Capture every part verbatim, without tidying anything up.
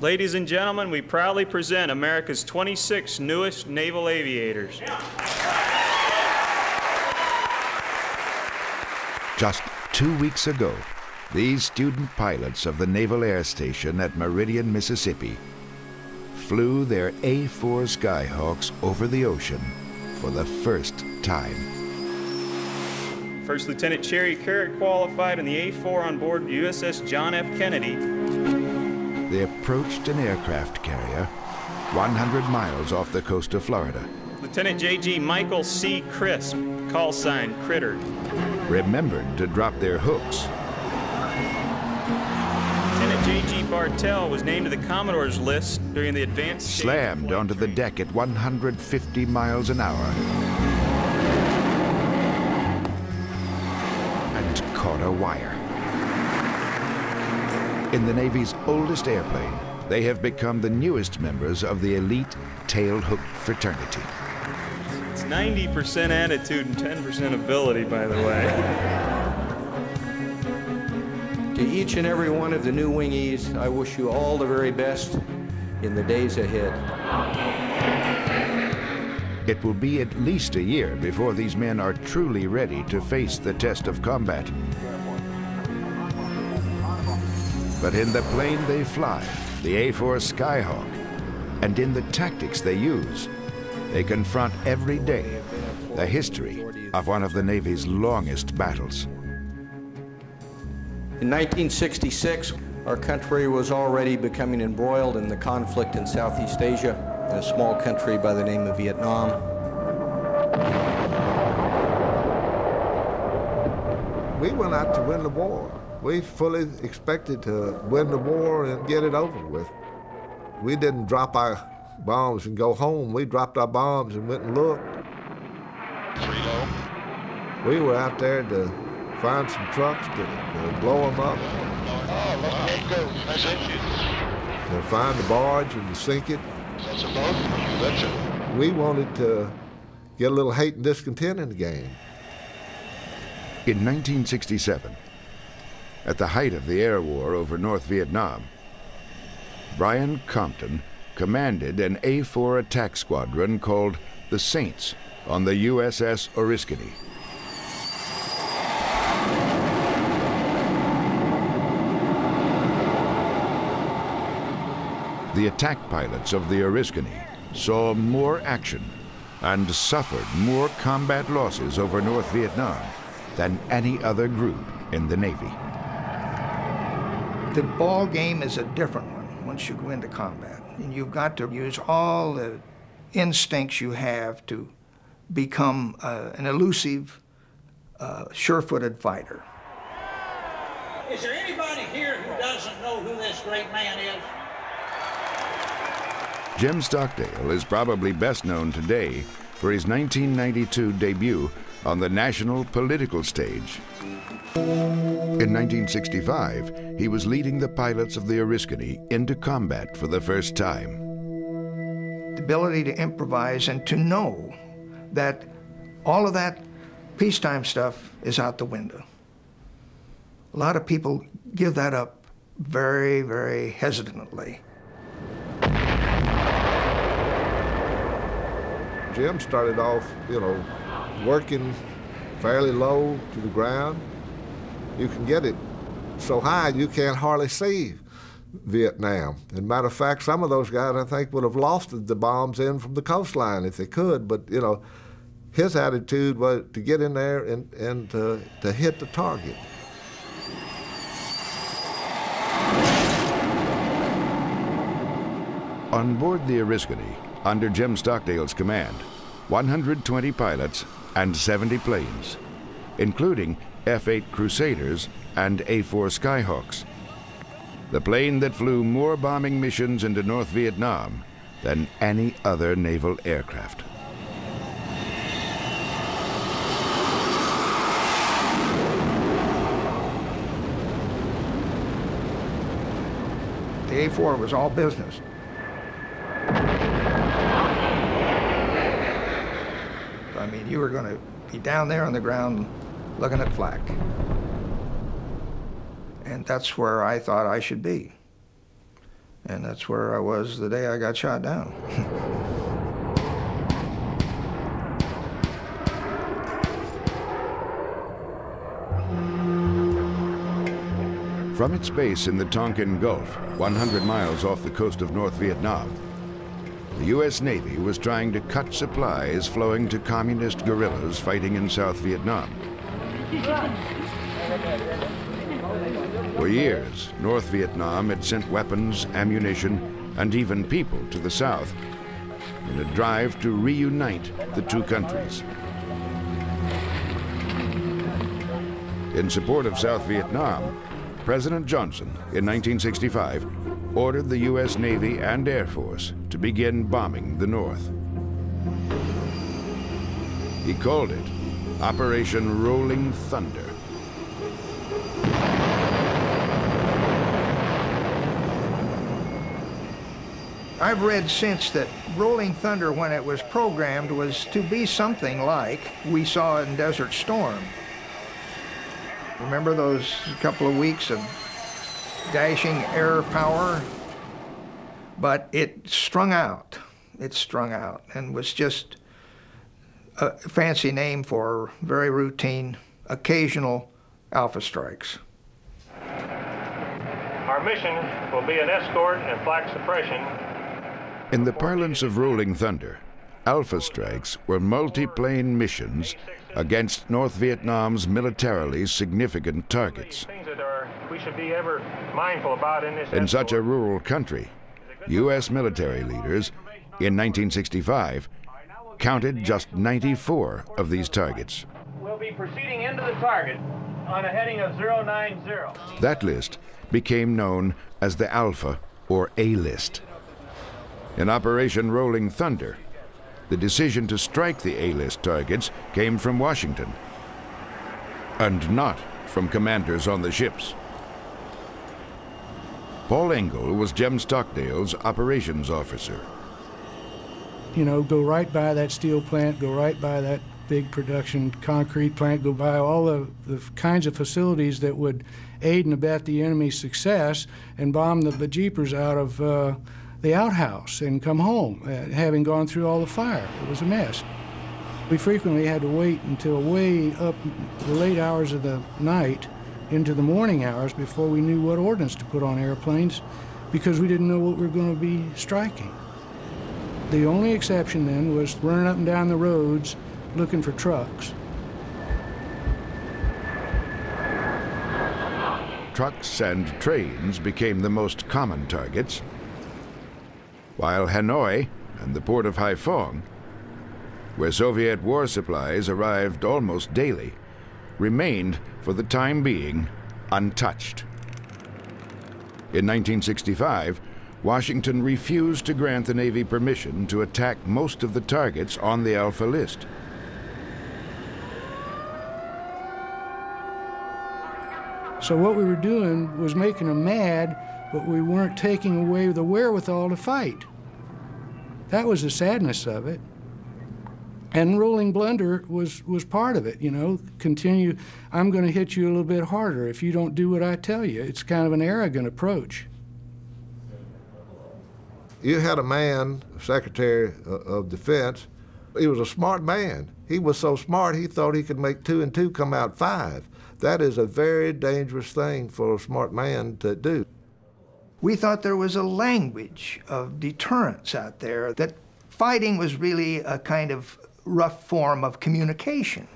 Ladies and gentlemen, we proudly present America's twenty-six newest naval aviators. Just two weeks ago, these student pilots of the Naval Air Station at Meridian, Mississippi, flew their A four Skyhawks over the ocean for the first time. First Lieutenant Cherry Carrick qualified in the A four on board U S S John F. Kennedy. They approached an aircraft carrier one hundred miles off the coast of Florida. Lieutenant J G Michael C. Crisp, call sign Critter, remembered to drop their hooks. Lieutenant J G Bartell was named to the Commodore's list during the advanced stage. Slammed onto the deck at one hundred fifty miles an hour and caught a wire. In the Navy's oldest airplane, they have become the newest members of the elite tailhook fraternity. It's ninety percent attitude and ten percent ability, by the way. To each and every one of the new wingies, I wish you all the very best in the days ahead. It will be at least a year before these men are truly ready to face the test of combat. But in the plane they fly, the A four Skyhawk, and in the tactics they use, they confront every day the history of one of the Navy's longest battles. In nineteen sixty-six, our country was already becoming embroiled in the conflict in Southeast Asia, in a small country by the name of Vietnam. We went out to win the war. We fully expected to win the war and get it over with. We didn't drop our bombs and go home. We dropped our bombs and went and looked. We were out there to find some trucks to, to blow them up. To find the barge and to sink it. We wanted to get a little hate and discontent in the game. In nineteen sixty-seven, at the height of the air war over North Vietnam, Brian Compton commanded an A four attack squadron called the Saints on the U S S Oriskany. The attack pilots of the Oriskany saw more action and suffered more combat losses over North Vietnam than any other group in the Navy. The ball game is a different one once you go into combat. And you've got to use all the instincts you have to become uh, an elusive, uh, sure-footed fighter. Is there anybody here who doesn't know who this great man is? Jim Stockdale is probably best known today for his nineteen ninety-two debut on the national political stage. In nineteen sixty-five, he was leading the pilots of the Oriskany into combat for the first time. The ability to improvise and to know that all of that peacetime stuff is out the window. A lot of people give that up very, very hesitantly. Jim started off, you know, working fairly low to the ground. You can get it so high you can't hardly see Vietnam. As a matter of fact, some of those guys, I think, would have lofted the bombs in from the coastline if they could. But, you know, his attitude was to get in there and, and to, to hit the target. On board the Oriskany, under Jim Stockdale's command, one hundred twenty pilots and seventy planes, including F eight Crusaders and A four Skyhawks, the plane that flew more bombing missions into North Vietnam than any other naval aircraft. The A four was all business. I mean, you were going to be down there on the ground looking at flak. And that's where I thought I should be. And that's where I was the day I got shot down. From its base in the Tonkin Gulf, one hundred miles off the coast of North Vietnam, the U S Navy was trying to cut supplies flowing to communist guerrillas fighting in South Vietnam. For years, North Vietnam had sent weapons, ammunition, and even people to the South in a drive to reunite the two countries. In support of South Vietnam, President Johnson, in nineteen sixty-five, ordered the U S Navy and Air Force to begin bombing the North. He called it Operation Rolling Thunder. I've read since that Rolling Thunder, when it was programmed, was to be something like we saw in Desert Storm. Remember those couple of weeks of dashing air power? But it strung out. It strung out and was just a fancy name for very routine, occasional alpha strikes. Our mission will be an escort and flak suppression. In the parlance of Rolling Thunder, alpha strikes were multi-plane missions against North Vietnam's militarily significant targets. In such a rural country, U S military leaders, in nineteen sixty-five, counted just ninety-four of these targets. We'll be proceeding into the target on a heading of zero nine zero. That list became known as the Alpha or A-list. In Operation Rolling Thunder, the decision to strike the A-list targets came from Washington and not from commanders on the ships. Paul Engel was Jim Stockdale's operations officer. You know, go right by that steel plant, go right by that big production concrete plant, go by all of the kinds of facilities that would aid and abet the enemy's success, and bomb the bejeepers out of uh, the outhouse and come home, uh, having gone through all the fire. It was a mess. We frequently had to wait until way up the late hours of the night into the morning hours before we knew what ordnance to put on airplanes, because we didn't know what we were going to be striking. The only exception then was running up and down the roads looking for trucks. Trucks and trains became the most common targets, while Hanoi and the port of Haiphong, where Soviet war supplies arrived almost daily, remained, for the time being, untouched. In nineteen sixty-five, Washington refused to grant the Navy permission to attack most of the targets on the Alpha list. So what we were doing was making them mad, but we weren't taking away the wherewithal to fight. That was the sadness of it. And Rolling Thunder was, was part of it, you know. Continue, I'm going to hit you a little bit harder if you don't do what I tell you. It's kind of an arrogant approach. You had a man, Secretary of Defense, he was a smart man. He was so smart he thought he could make two and two come out five. That is a very dangerous thing for a smart man to do. We thought there was a language of deterrence out there, that fighting was really a kind of rough form of communication.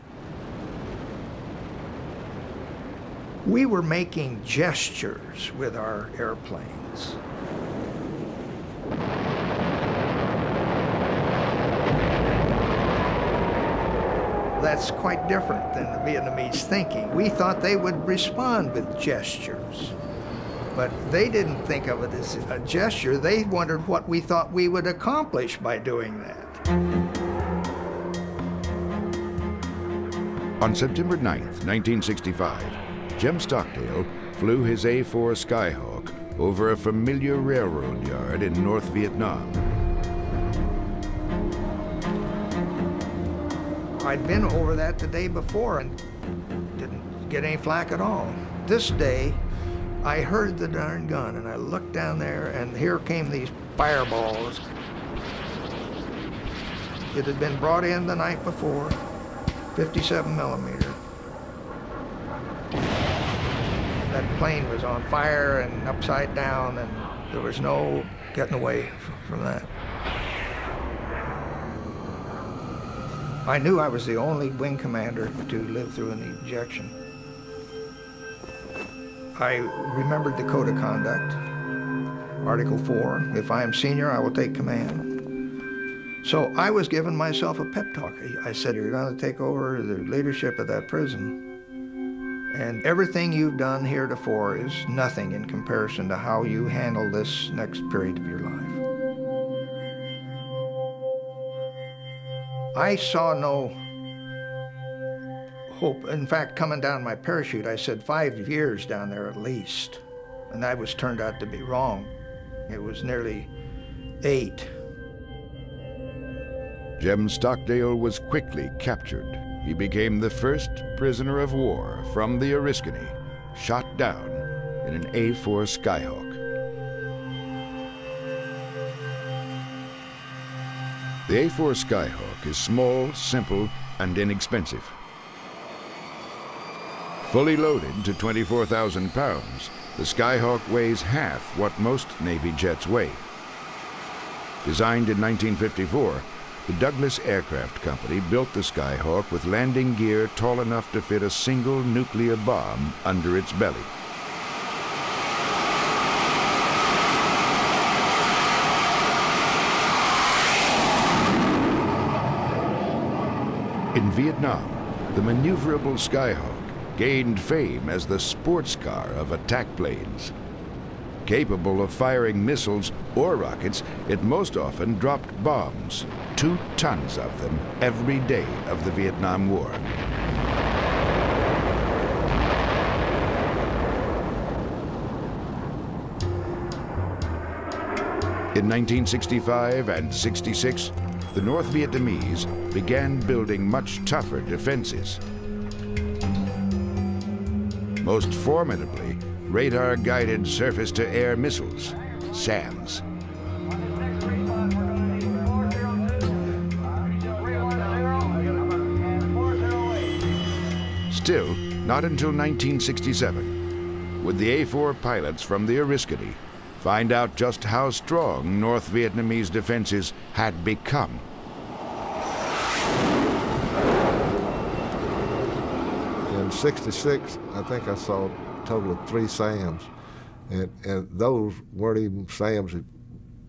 We were making gestures with our airplanes. That's quite different than the Vietnamese thinking. We thought they would respond with gestures. But they didn't think of it as a gesture. They wondered what we thought we would accomplish by doing that. On September ninth, nineteen sixty-five, Jim Stockdale flew his A four Skyhawk over a familiar railroad yard in North Vietnam. I'd been over that the day before and didn't get any flack at all. This day, I heard the darn gun, and I looked down there, and here came these fireballs. It had been brought in the night before, fifty-seven millimeter. That plane was on fire and upside down, and there was no getting away from that. I knew I was the only wing commander to live through an ejection. I remembered the Code of Conduct, Article four, if I am senior, I will take command. So I was giving myself a pep talk. I said, you're going to take over the leadership of that prison, and everything you've done heretofore is nothing in comparison to how you handle this next period of your life. I saw no hope. In fact, coming down my parachute, I said five years down there at least. And that was turned out to be wrong. It was nearly eight. Jim Stockdale was quickly captured. He became the first prisoner of war from the Oriskany, shot down in an A four Skyhawk. The A four Skyhawk is small, simple, and inexpensive. Fully loaded to twenty-four thousand pounds, the Skyhawk weighs half what most Navy jets weigh. Designed in nineteen fifty-four, the Douglas Aircraft Company built the Skyhawk with landing gear tall enough to fit a single nuclear bomb under its belly. In Vietnam, the maneuverable Skyhawk gained fame as the sports car of attack planes. Capable of firing missiles or rockets, it most often dropped bombs, two tons of them, every day of the Vietnam War. In nineteen sixty-five and sixty-six, the North Vietnamese began building much tougher defenses. Most formidably, radar-guided surface-to-air missiles, SAMs. Still, not until nineteen sixty-seven would the A four pilots from the Oriskany find out just how strong North Vietnamese defenses had become. sixty-six, I think I saw a total of three SAMs, and, and those weren't even SAMs that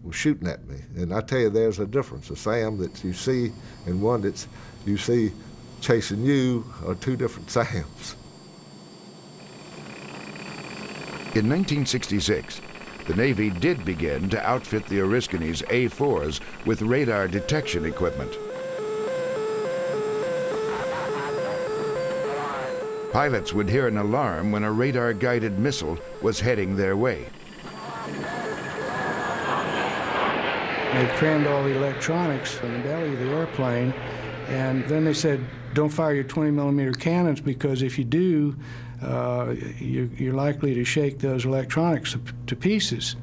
were shooting at me. And I tell you, there's a difference. A SAM that you see and one that you see chasing you are two different SAMs. In nineteen sixty-six, the Navy did begin to outfit the Oriskany's A fours with radar detection equipment. Pilots would hear an alarm when a radar-guided missile was heading their way. They crammed all the electronics in the belly of the airplane, and then they said, don't fire your twenty millimeter cannons, because if you do, uh, you're, you're likely to shake those electronics to pieces.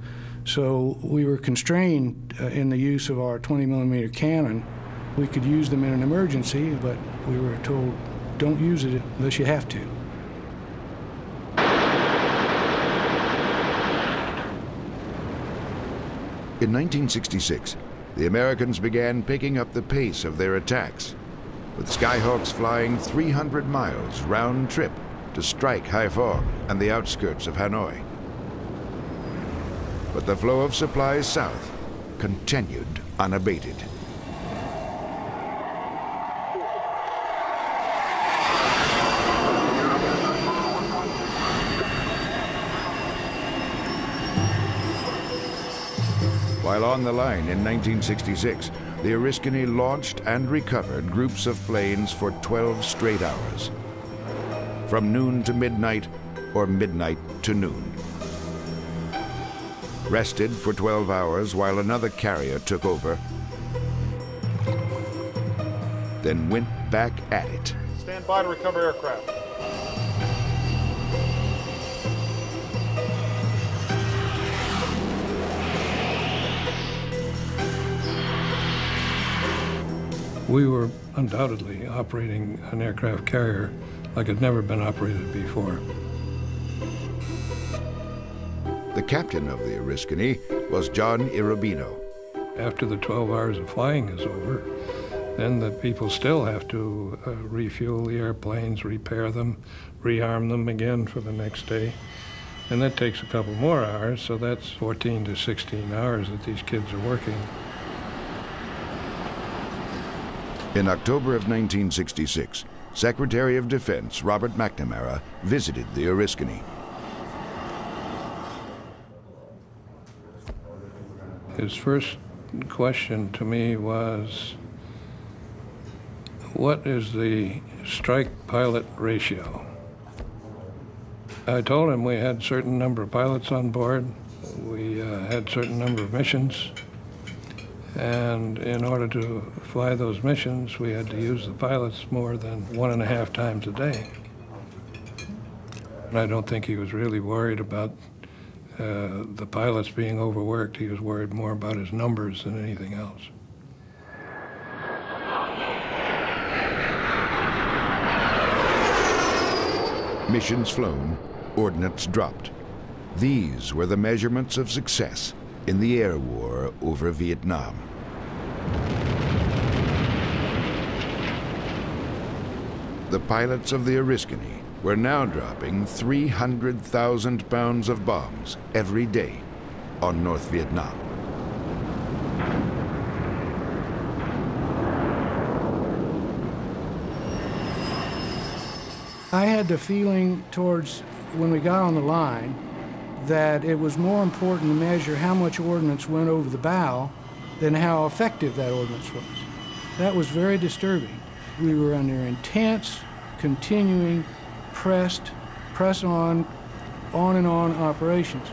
So we were constrained uh, in the use of our twenty millimeter cannon. We could use them in an emergency, but we were told, don't use it unless you have to. In nineteen sixty-six, the Americans began picking up the pace of their attacks, with Skyhawks flying three hundred miles round trip to strike Haiphong and the outskirts of Hanoi. But the flow of supplies south continued unabated. While on the line in nineteen sixty-six, the Oriskany launched and recovered groups of planes for twelve straight hours, from noon to midnight or midnight to noon. Rested for twelve hours while another carrier took over, then went back at it. Stand by to recover aircraft. We were undoubtedly operating an aircraft carrier like it had never been operated before. The captain of the Oriskany was John Irobino. After the twelve hours of flying is over, then the people still have to uh, refuel the airplanes, repair them, rearm them again for the next day. And that takes a couple more hours, so that's fourteen to sixteen hours that these kids are working. In October of nineteen sixty-six, Secretary of Defense Robert McNamara visited the Oriskany. His first question to me was, what is the strike-pilot ratio? I told him we had a certain number of pilots on board, we uh, had a certain number of missions, and in order to fly those missions, we had to use the pilots more than one and a half times a day. And I don't think he was really worried about Uh, the pilots being overworked. He was worried more about his numbers than anything else. Missions flown, ordnance dropped. These were the measurements of success in the air war over Vietnam. The pilots of the Oriskany were now dropping three hundred thousand pounds of bombs every day on North Vietnam. I had the feeling towards, when we got on the line, that it was more important to measure how much ordnance went over the bow than how effective that ordnance was. That was very disturbing. We were under intense, continuing, pressed, press on, on and on operations.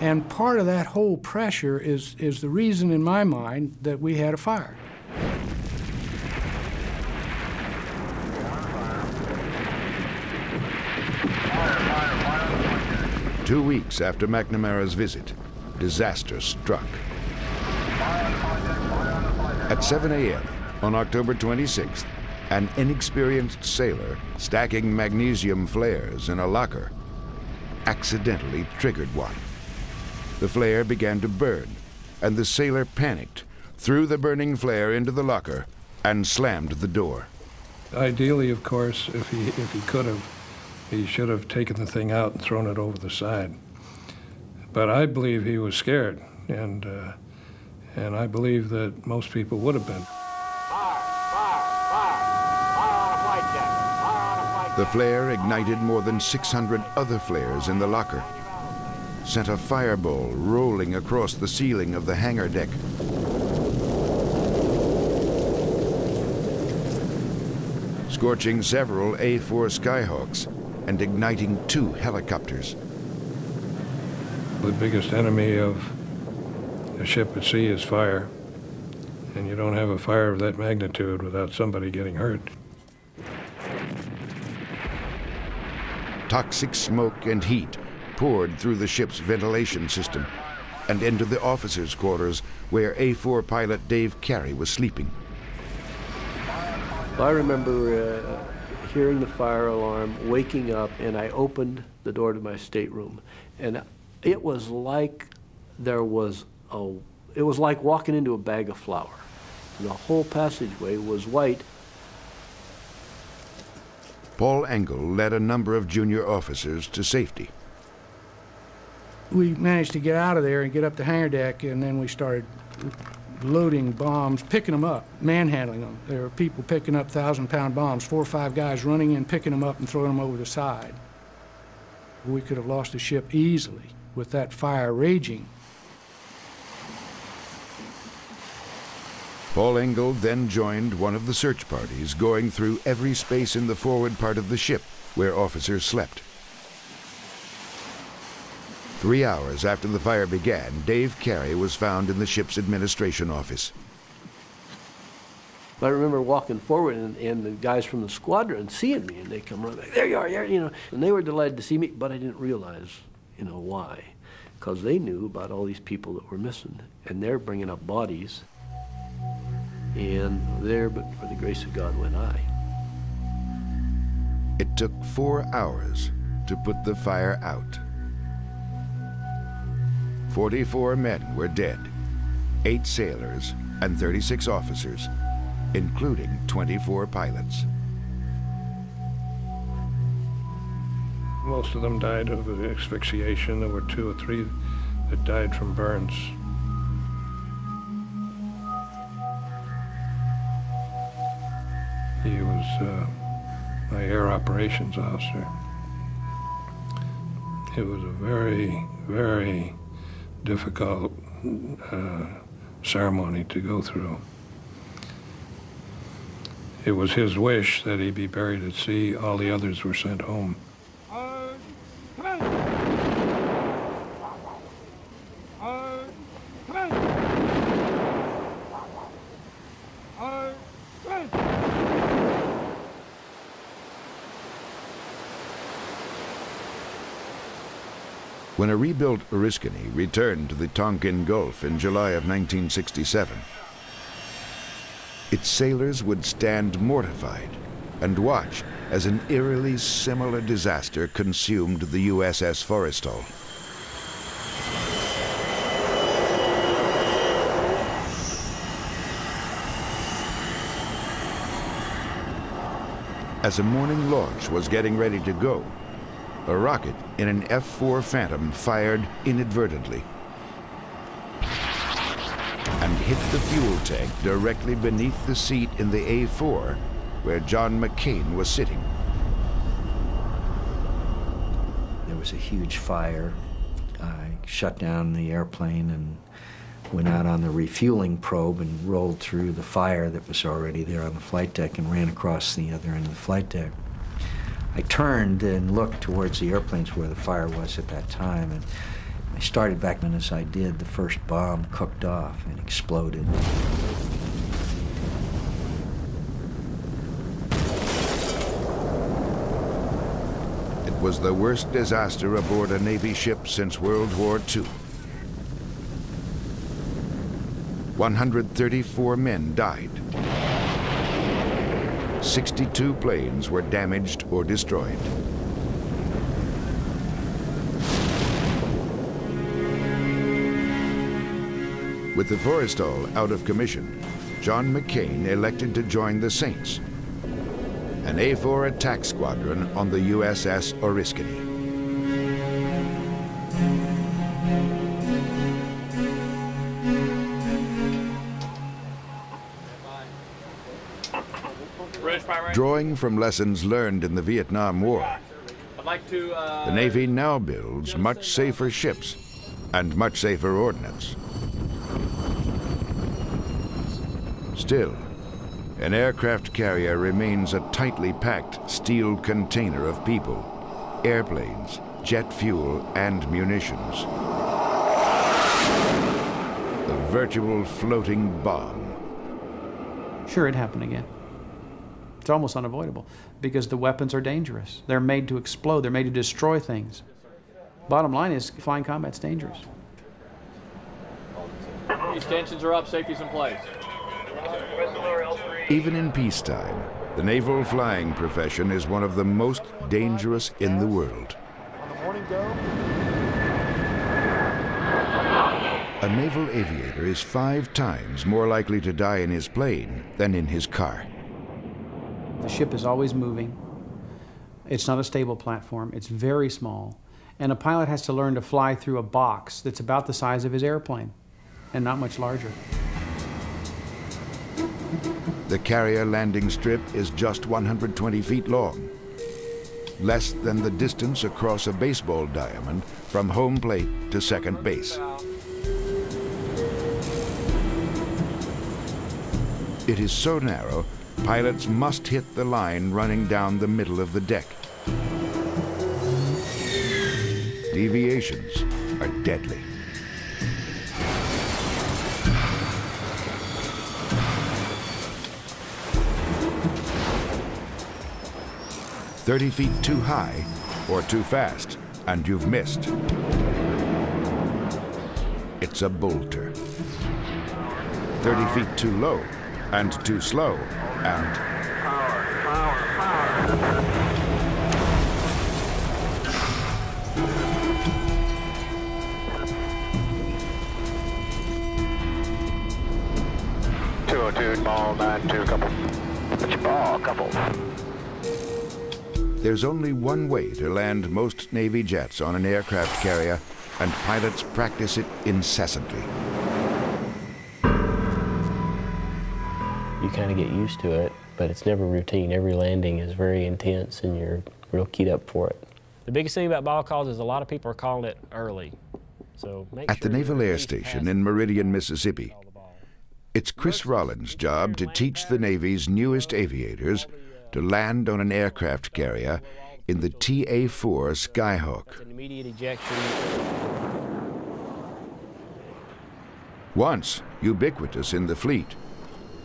And part of that whole pressure is, is the reason in my mind that we had a fire. Two weeks after McNamara's visit, disaster struck. At seven A M on October twenty-sixth, an inexperienced sailor stacking magnesium flares in a locker accidentally triggered one. The flare began to burn, and the sailor panicked, threw the burning flare into the locker, and slammed the door. Ideally, of course, if he, if he could have, he should have taken the thing out and thrown it over the side. But I believe he was scared, and, uh, and I believe that most people would have been. The flare ignited more than six hundred other flares in the locker, sent a fireball rolling across the ceiling of the hangar deck. Scorching several A four Skyhawks and igniting two helicopters. The biggest enemy of a ship at sea is fire, and you don't have a fire of that magnitude without somebody getting hurt. Toxic smoke and heat poured through the ship's ventilation system and into the officers' quarters where A four pilot Dave Carey was sleeping. I remember uh, hearing the fire alarm, waking up, and I opened the door to my stateroom. And it was like there was a, it was like walking into a bag of flour. And the whole passageway was white. Paul Engel led a number of junior officers to safety. We managed to get out of there and get up the hangar deck, and then we started loading bombs, picking them up, manhandling them. There were people picking up thousand-pound bombs, four or five guys running in, picking them up and throwing them over the side. We could have lost the ship easily with that fire raging. Paul Engel then joined one of the search parties going through every space in the forward part of the ship where officers slept. Three hours after the fire began, Dave Carey was found in the ship's administration office. I remember walking forward and, and the guys from the squadron seeing me, and they come running back, there you are, there, you know. And they were delighted to see me, but I didn't realize, you know, why. Because they knew about all these people that were missing, and they're bringing up bodies. and there, but for the grace of God, went I. It took four hours to put the fire out. forty-four men were dead, eight sailors and thirty-six officers, including twenty-four pilots. Most of them died of asphyxiation. There were two or three that died from burns. He was uh, my air operations officer. It was a very, very difficult uh, ceremony to go through. It was his wish that he be buried at sea. All the others were sent home. Uh, come on. Uh, come on. Uh, come on. When a rebuilt Oriskany returned to the Tonkin Gulf in July of nineteen sixty-seven, its sailors would stand mortified and watch as an eerily similar disaster consumed the U S S Forrestal. As a morning launch was getting ready to go, a rocket in an F four Phantom fired inadvertently and hit the fuel tank directly beneath the seat in the A four, where John McCain was sitting. There was a huge fire. I shut down the airplane and went out on the refueling probe and rolled through the fire that was already there on the flight deck and ran across the other end of the flight deck. I turned and looked towards the airplanes where the fire was at that time, and I started back, and as I did, the first bomb cooked off and exploded. It was the worst disaster aboard a Navy ship since World War Two. one hundred thirty-four men died. sixty-two planes were damaged or destroyed. With the Forrestal out of commission, John McCain elected to join the Saints, an A four attack squadron on the U S S Oriskany. Drawing from lessons learned in the Vietnam War, the Navy now builds much safer ships and much safer ordnance. Still, an aircraft carrier remains a tightly packed steel container of people, airplanes, jet fuel, and munitions. The virtual floating bomb. Sure, it happened again. It's almost unavoidable because the weapons are dangerous. They're made to explode. They're made to destroy things. Bottom line is, flying combat's dangerous. Extensions are up. Safety's in place. Even in peacetime, the naval flying profession is one of the most dangerous in the world. A naval aviator is five times more likely to die in his plane than in his car. The ship is always moving. It's not a stable platform. It's very small. And a pilot has to learn to fly through a box that's about the size of his airplane and not much larger. The carrier landing strip is just one hundred twenty feet long, less than the distance across a baseball diamond from home plate to second base. It is so narrow, pilots must hit the line running down the middle of the deck. Deviations are deadly. thirty feet too high or too fast, and you've missed. It's a boulder. thirty feet too low and too slow, and power, power, power. two oh two, ball nine two, couple. It's ball, couple. There's only one way to land most Navy jets on an aircraft carrier, and pilots practice it incessantly. You kind of get used to it, but it's never routine. Every landing is very intense, and you're real keyed up for it. The biggest thing about ball calls is a lot of people are calling it early. So make At sure the Naval Air Station in Meridian, Mississippi, it's Chris Rollins' job to teach the Navy's newest aviators to land on an aircraft carrier in the T A four Skyhawk. An immediate ejection. Once ubiquitous in the fleet,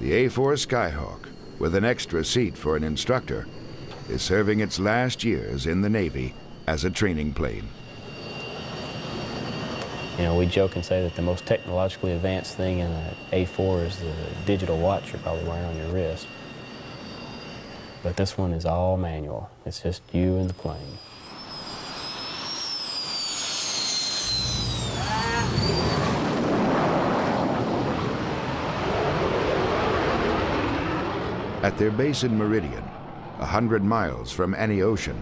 the A four Skyhawk, with an extra seat for an instructor, is serving its last years in the Navy as a training plane. You know, we joke and say that the most technologically advanced thing in an A four is the digital watch you're probably wearing on your wrist. But this one is all manual. It's just you and the plane. At their base in Meridian, a hundred miles from any ocean,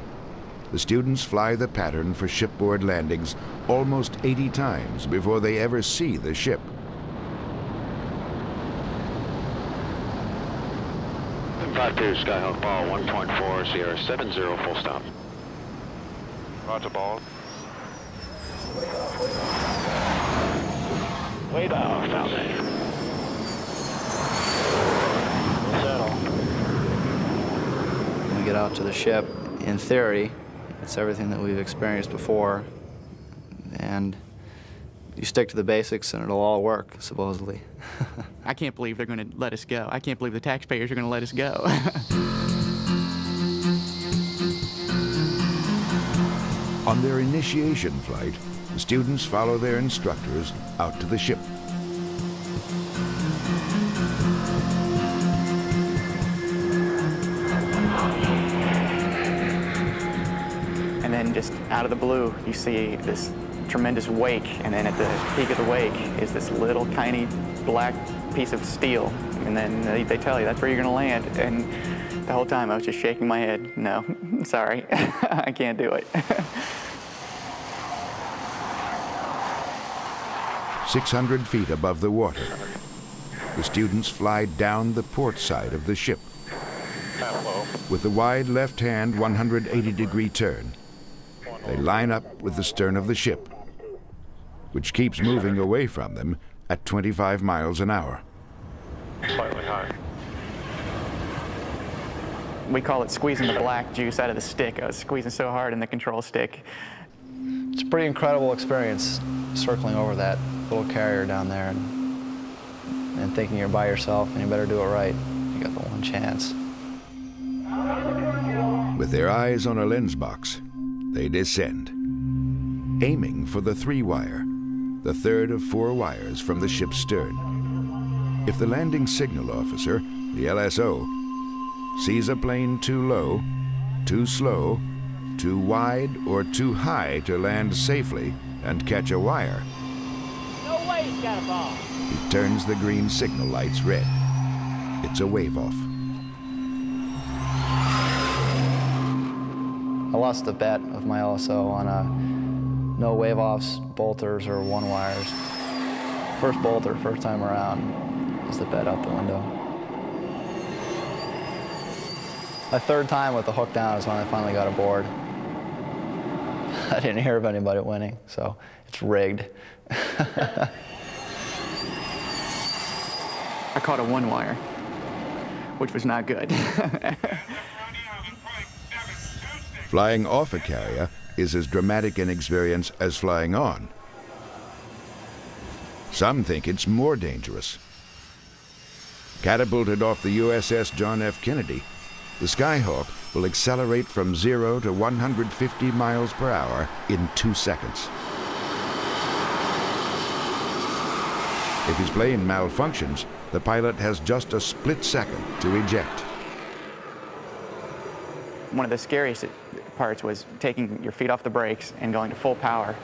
the students fly the pattern for shipboard landings almost eighty times before they ever see the ship. five two, Skyhawk, ball one point four, Sierra seven zero, full stop. Roger, ball. Way bow, found it. We'll settle. When we get out to the ship, in theory, it's everything that we've experienced before, and you stick to the basics and it'll all work, supposedly. I can't believe they're going to let us go. I can't believe the taxpayers are going to let us go. On their initiation flight, the students follow their instructors out to the ship. And then just out of the blue, you see this tremendous wake, and then at the peak of the wake is this little tiny black piece of steel, and then they, they tell you that's where you're gonna land, and the whole time I was just shaking my head, no, sorry, I can't do it. six hundred feet above the water, the students fly down the port side of the ship. With a wide left-hand one hundred eighty degree turn, they line up with the stern of the ship, which keeps moving away from them at twenty-five miles an hour. Slightly high. We call it squeezing the black juice out of the stick. I was squeezing so hard in the control stick. It's a pretty incredible experience circling over that little carrier down there and, and thinking you're by yourself and you better do it right. You got the one chance. With their eyes on a lens box, they descend, aiming for the three-wire, the third of four wires from the ship's stern. If the landing signal officer, the L S O, sees a plane too low, too slow, too wide, or too high to land safely and catch a wire, no way he's got a ball. He turns the green signal lights red. It's a wave-off. I lost the bet of my L S O on uh, no wave-offs, bolters, or one-wires. First bolter, first time around, was the bet out the window. My third time with the hook down is when I finally got aboard. I didn't hear of anybody winning, so it's rigged. I caught a one-wire, which was not good. Flying off a carrier is as dramatic an experience as flying on. Some think it's more dangerous. Catapulted off the U S S John F. Kennedy, the Skyhawk will accelerate from zero to one hundred fifty miles per hour in two seconds. If his plane malfunctions, the pilot has just a split second to eject. One of the scariest parts was taking your feet off the brakes and going to full power,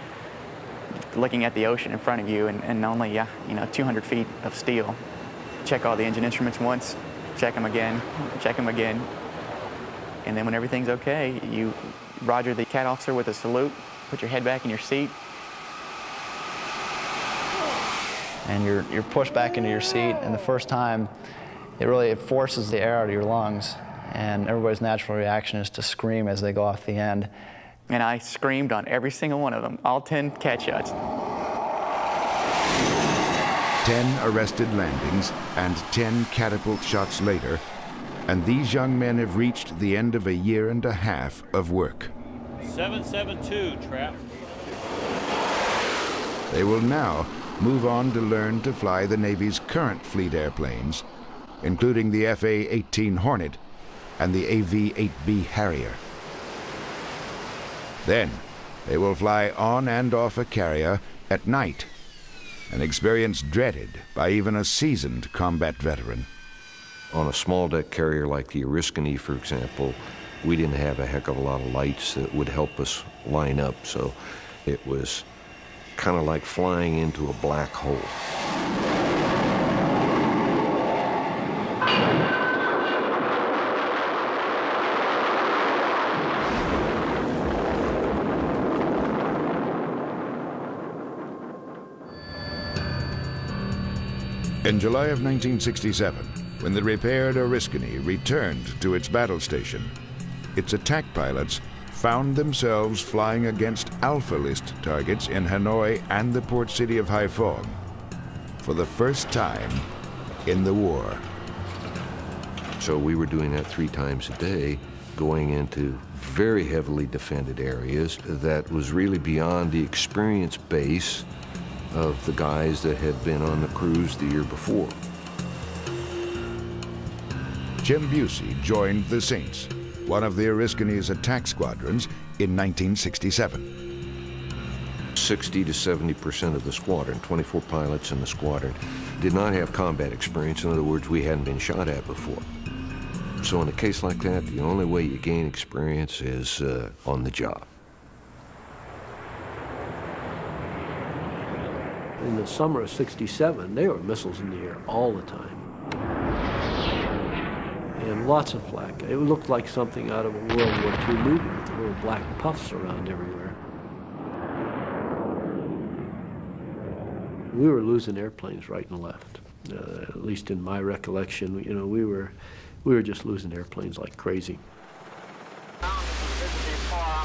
looking at the ocean in front of you, and, and only uh, you know two hundred feet of steel. Check all the engine instruments once, check them again, check them again. And then when everything's okay, you roger the cat officer with a salute, put your head back in your seat, and you're, you're pushed back into your seat. And the first time, it really it forces the air out of your lungs. And everybody's natural reaction is to scream as they go off the end. And I screamed on every single one of them, all ten cat shots. Ten arrested landings and ten catapult shots later, and these young men have reached the end of a year and a half of work. seven seven two, trap. They will now move on to learn to fly the Navy's current fleet airplanes, including the F A eighteen Hornet and the A V eight B Harrier. Then, they will fly on and off a carrier at night, an experience dreaded by even a seasoned combat veteran. On a small deck carrier like the Oriskany, for example, we didn't have a heck of a lot of lights that would help us line up, so it was kind of like flying into a black hole. In July of nineteen sixty-seven, when the repaired Oriskany returned to its battle station, its attack pilots found themselves flying against Alpha List targets in Hanoi and the port city of Haiphong for the first time in the war. So we were doing that three times a day, going into very heavily defended areas that was really beyond the experience base of the guys that had been on the cruise the year before. Jim Busey joined the Saints, one of the Oriskany's attack squadrons, in nineteen sixty-seven. sixty to seventy percent of the squadron, twenty-four pilots in the squadron, did not have combat experience. In other words, we hadn't been shot at before. So in a case like that, the only way you gain experience is uh, on the job. In the summer of sixty-seven, there were missiles in the air all the time. And lots of flak. It looked like something out of a World War Two movie with little black puffs around everywhere. We were losing airplanes right and left. Uh, at least in my recollection, you know, we were, we were just losing airplanes like crazy.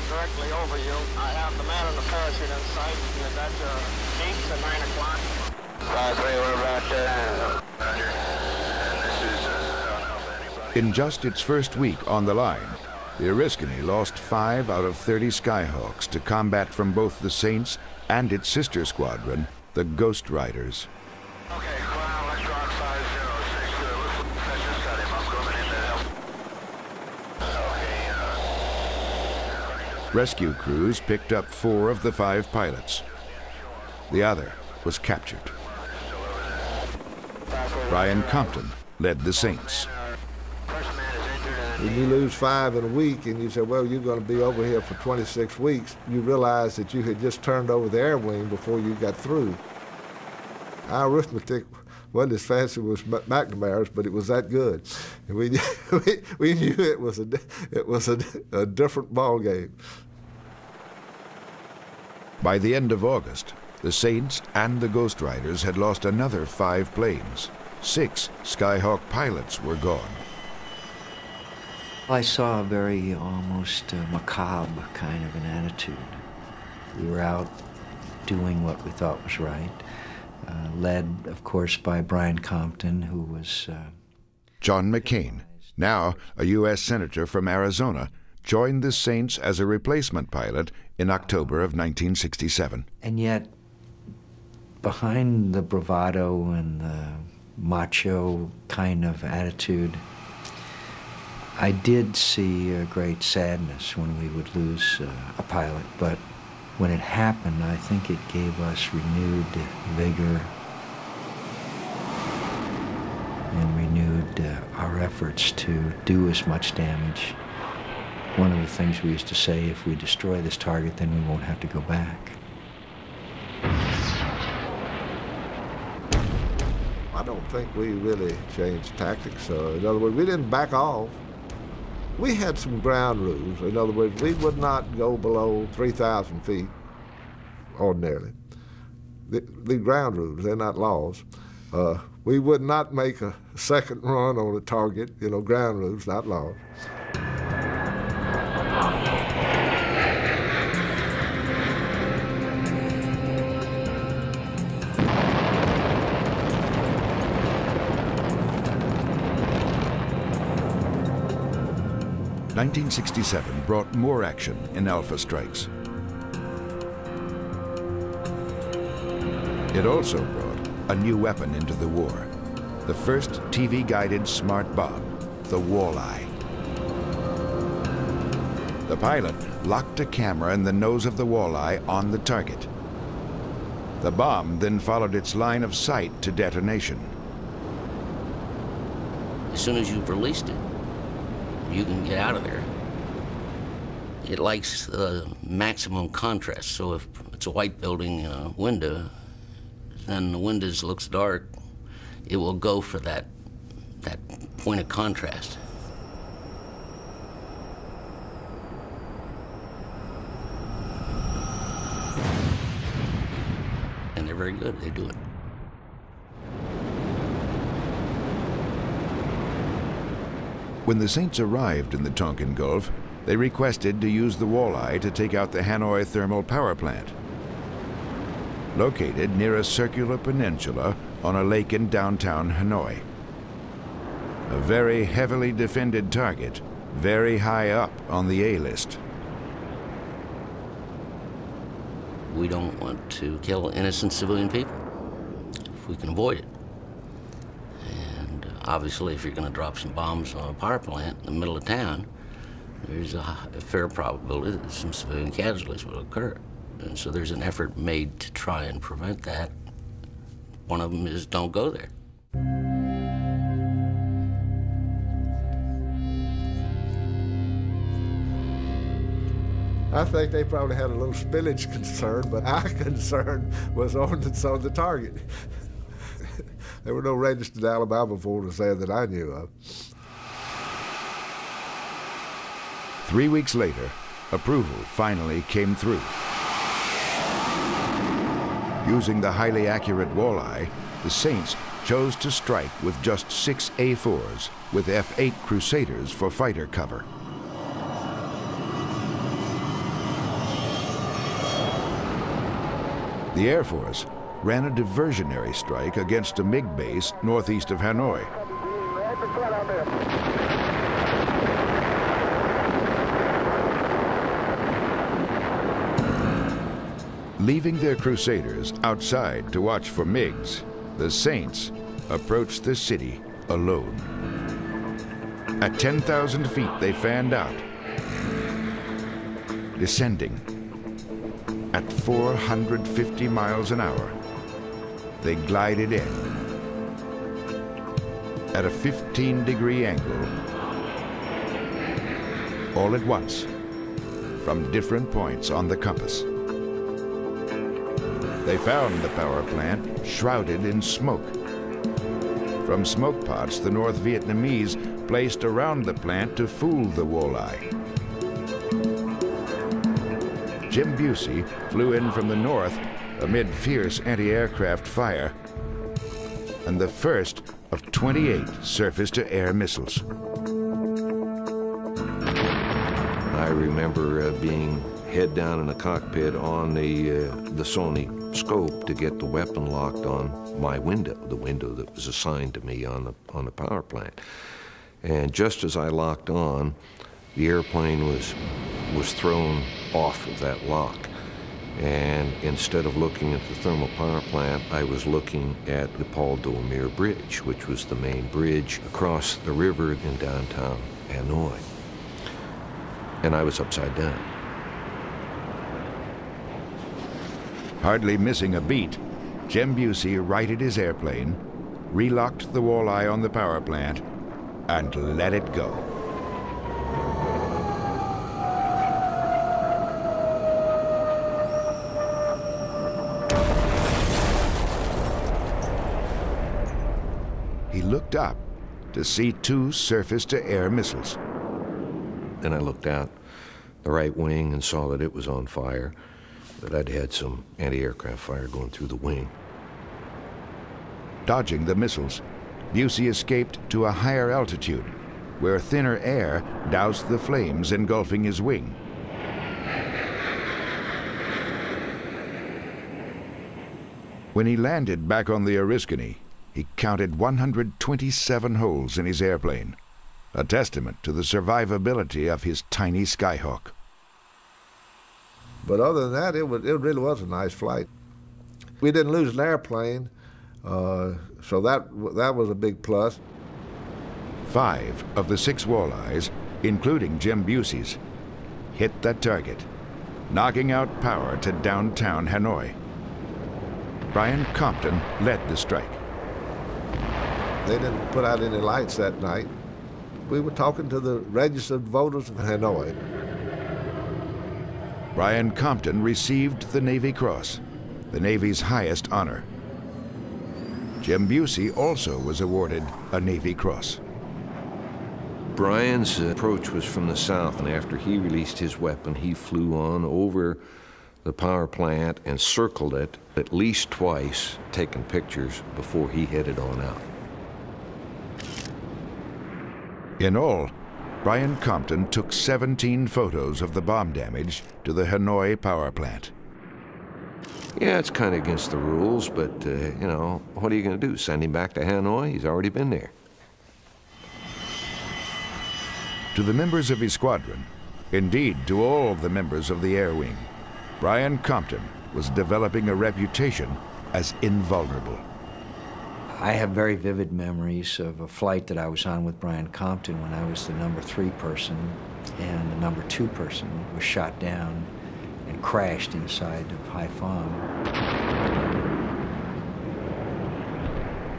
Directly over you. I have the man in the parachute in sight. That's uh, eight to nine o'clock. In just its first week on the line, the Oriskany lost five out of thirty Skyhawks to combat from both the Saints and its sister squadron, the Ghost Riders. Okay, clown, let's rock five zero six. Good. That's just got him. I'm coming in to help. Okay, rescue crews picked up four of the five pilots. The other was captured. Brian Compton led the Saints. When you lose five in a week and you say, well, you're going to be over here for twenty-six weeks, you realize that you had just turned over the air wing before you got through. Our arithmetic wasn't as fancy as McNamara's, but it was that good. And we, we, we knew it was, a, it was a, a different ball game. By the end of August, the Saints and the Ghost Riders had lost another five planes. Six Skyhawk pilots were gone. I saw a very almost uh, macabre kind of an attitude. We were out doing what we thought was right. Uh, led, of course, by Brian Compton, who was... Uh, John McCain, now a U S Senator from Arizona, joined the Saints as a replacement pilot in October of nineteen sixty-seven. And yet, behind the bravado and the macho kind of attitude, I did see a great sadness when we would lose uh, a pilot, but when it happened, I think it gave us renewed vigor. and renewed uh, our efforts to do as much damage. One of the things we used to say, if we destroy this target, then we won't have to go back. I don't think we really changed tactics. Uh, in other words, we didn't back off. We had some ground rules. In other words, we would not go below three thousand feet ordinarily. The, the ground rules, they're not laws. Uh, we would not make a second run on a target, you know, ground rules, not laws. nineteen sixty-seven brought more action in Alpha strikes. It also brought a new weapon into the war, the first T V-guided smart bomb, the Walleye. The pilot locked a camera in the nose of the Walleye on the target. The bomb then followed its line of sight to detonation. As soon as you've released it, you can get out of there. It likes uh, maximum contrast, so if it's a white building uh, window, then the windows looks dark, it will go for that, that point of contrast. And they're very good, they do it. When the Saints arrived in the Tonkin Gulf, they requested to use the Walleye to take out the Hanoi Thermal Power Plant, located near a circular peninsula on a lake in downtown Hanoi. A very heavily defended target, very high up on the A list. We don't want to kill innocent civilian people if we can avoid it. Obviously, if you're going to drop some bombs on a power plant in the middle of town, there's a fair probability that some civilian casualties will occur. And so there's an effort made to try and prevent that. One of them is don't go there. I think they probably had a little spillage concern, but our concern was on the, on the target. There were no registered Alabama voters there that I knew of. Three weeks later, approval finally came through. Using the highly accurate Walleye, the Saints chose to strike with just six A fours with F eight Crusaders for fighter cover. The Air Force ran a diversionary strike against a MiG base northeast of Hanoi. Leaving their Crusaders outside to watch for MiGs, the Saints approached the city alone. At ten thousand feet, they fanned out, descending at four hundred fifty miles an hour. They glided in. At a fifteen degree angle, all at once, from different points on the compass. They found the power plant shrouded in smoke. From smoke pots, the North Vietnamese placed around the plant to fool the Walleye. Jim Busey flew in from the north amid fierce anti-aircraft fire, and the first of twenty-eight surface-to-air missiles. I remember uh, being head down in the cockpit on the, uh, the Sony scope to get the weapon locked on my window, the window that was assigned to me on the, on the power plant. And just as I locked on, the airplane was, was thrown off of that lock. And instead of looking at the thermal power plant, I was looking at the Paul Doumer Bridge, which was the main bridge across the river in downtown Hanoi. And I was upside down. Hardly missing a beat, Jim Busey righted his airplane relocked the Walleye on the power plant, and let it go. He looked up to see two surface-to-air missiles. Then I looked out the right wing and saw that it was on fire, that I'd had some anti-aircraft fire going through the wing. Dodging the missiles, Busey escaped to a higher altitude, where thinner air doused the flames engulfing his wing. When he landed back on the Oriskany, he counted one hundred twenty-seven holes in his airplane, a testament to the survivability of his tiny Skyhawk. But other than that, it, was, it really was a nice flight. We didn't lose an airplane, uh, so that, that was a big plus. Five of the six Walleyes, including Jim Busey's, hit the target, knocking out power to downtown Hanoi. Brian Compton led the strike. They didn't put out any lights that night. We were talking to the registered voters of Hanoi. Brian Compton received the Navy Cross, the Navy's highest honor. Jim Busey also was awarded a Navy Cross. Brian's approach was from the south, and after he released his weapon, he flew on over the power plant and circled it at least twice, taking pictures before he headed on out. In all, Brian Compton took seventeen photos of the bomb damage to the Hanoi power plant. Yeah, it's kind of against the rules, but, uh, you know, what are you going to do, send him back to Hanoi? He's already been there. To the members of his squadron, indeed to all of the members of the Air Wing, Brian Compton was developing a reputation as invulnerable. I have very vivid memories of a flight that I was on with Brian Compton when I was the number three person, and the number two person was shot down and crashed inside of Haiphong.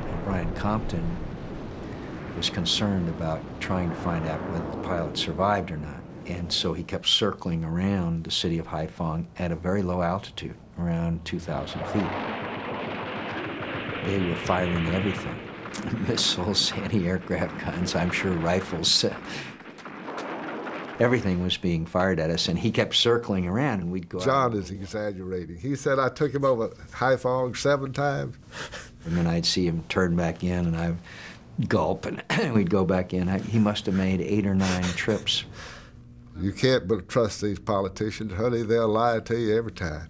And Brian Compton was concerned about trying to find out whether the pilot survived or not, and so he kept circling around the city of Haiphong at a very low altitude, around two thousand feet. They were firing everything, missiles, anti-aircraft guns, I'm sure rifles. Everything was being fired at us, and he kept circling around, and we'd go John out. Is exaggerating. He said I took him over Haiphong seven times. And then I'd see him turn back in, and I'd gulp, and we'd go back in. I, he must have made eight or nine trips. You can't but trust these politicians. Honey, they'll lie to you every time.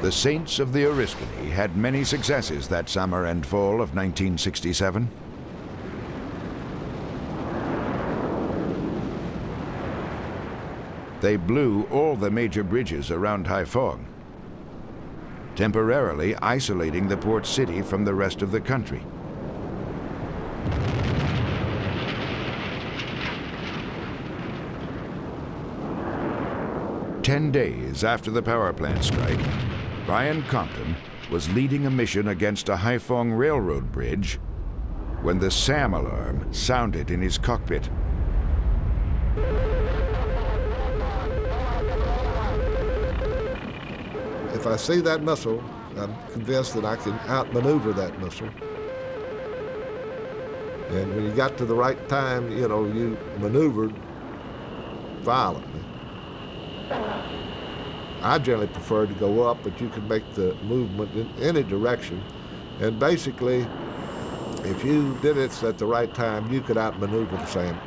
The Saints of the Oriskany had many successes that summer and fall of nineteen sixty-seven. They blew all the major bridges around Haiphong, temporarily isolating the port city from the rest of the country. Ten days after the power plant strike, Brian Compton was leading a mission against a Haiphong railroad bridge when the SAM alarm sounded in his cockpit. If I see that missile, I'm convinced that I can outmaneuver that missile. And when you got to the right time, you know, you maneuvered violently. I generally prefer to go up, but you can make the movement in any direction. And basically, if you did it at the right time, you could outmaneuver the SAM.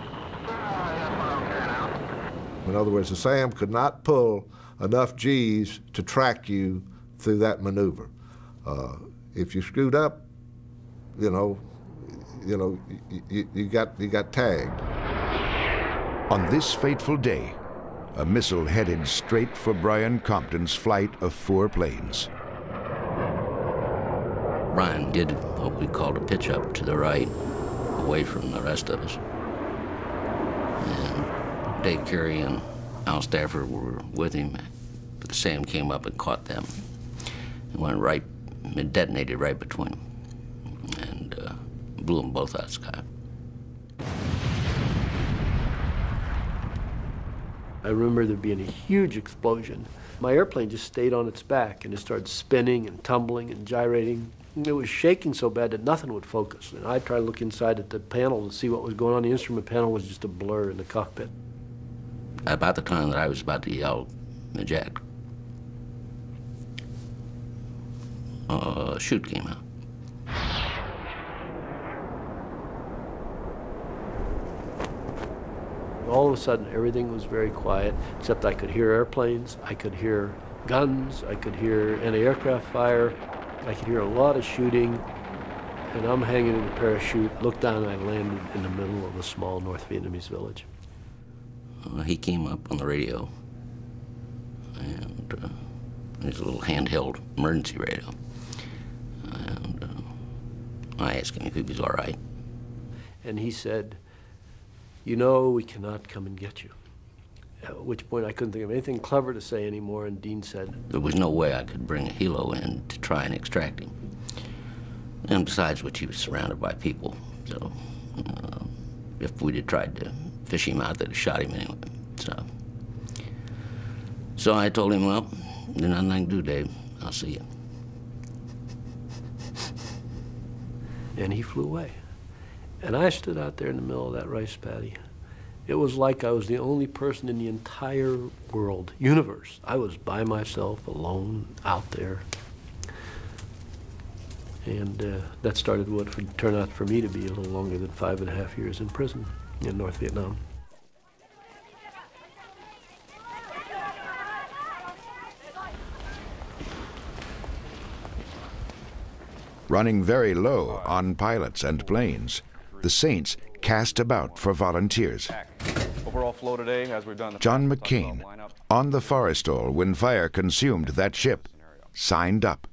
In other words, the SAM could not pull enough G's to track you through that maneuver. Uh, if you screwed up, you know, you know, you, you got you got tagged. On this fateful day, a missile headed straight for Brian Compton's flight of four planes. Brian did what we called a pitch-up to the right, away from the rest of us. Dave Carey and Al Stafford were with him, but the SAM came up and caught them. It went right, it detonated right between them and uh, blew them both out of the sky. I remember there being a huge explosion. My airplane just stayed on its back and it started spinning and tumbling and gyrating. It was shaking so bad that nothing would focus. And I tried to look inside at the panel to see what was going on. The instrument panel was just a blur in the cockpit. About the time that I was about to yell, the jet, uh, a chute came out. All of a sudden, everything was very quiet, except I could hear airplanes, I could hear guns, I could hear anti-aircraft fire, I could hear a lot of shooting, and I'm hanging in a parachute. Looked down, and I landed in the middle of a small North Vietnamese village. Uh, he came up on the radio, and uh, his little handheld emergency radio, and uh, I asked him if he was all right. And he said, "You know, we cannot come and get you." At which point I couldn't think of anything clever to say anymore, and Dean said, there was no way I could bring a helo in to try and extract him. And besides which, he was surrounded by people. So uh, if we'd have tried to fish him out, they'd have shot him anyway. So, so I told him, well, there's nothing I can do, Dave. I'll see you. And he flew away. And I stood out there in the middle of that rice paddy. It was like I was the only person in the entire world, universe. I was by myself, alone, out there. And uh, that started what would turn out for me to be a little longer than five and a half years in prison in North Vietnam. Running very low on pilots and planes, the Saints cast about for volunteers. Overall flow today, as we've done. John McCain, on the Forrestal when fire consumed that ship, signed up.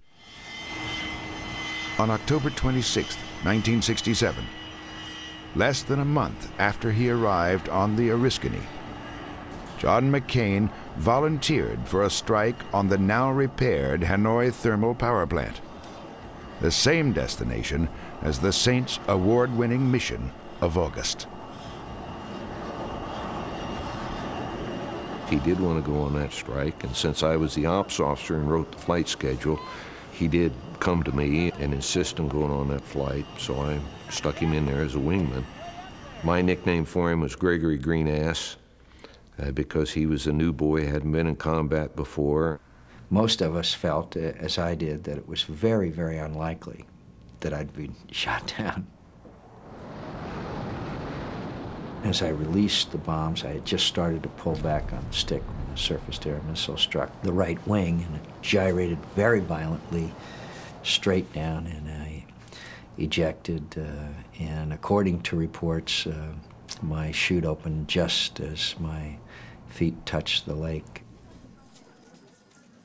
On October twenty-sixth, nineteen sixty-seven, less than a month after he arrived on the Oriskany, John McCain volunteered for a strike on the now-repaired Hanoi Thermal Power Plant, the same destination as the Saints' award-winning mission of August. He did want to go on that strike, and since I was the ops officer and wrote the flight schedule, he did come to me and insist on going on that flight, so I stuck him in there as a wingman. My nickname for him was Gregory Green Ass, uh, because he was a new boy, hadn't been in combat before. Most of us felt, uh, as I did, that it was very, very unlikely that I'd be shot down. As I released the bombs, I had just started to pull back on the stick when the surface-to-air missile struck the right wing, and it gyrated very violently straight down, and I ejected. Uh, and according to reports, uh, my chute opened just as my feet touched the lake.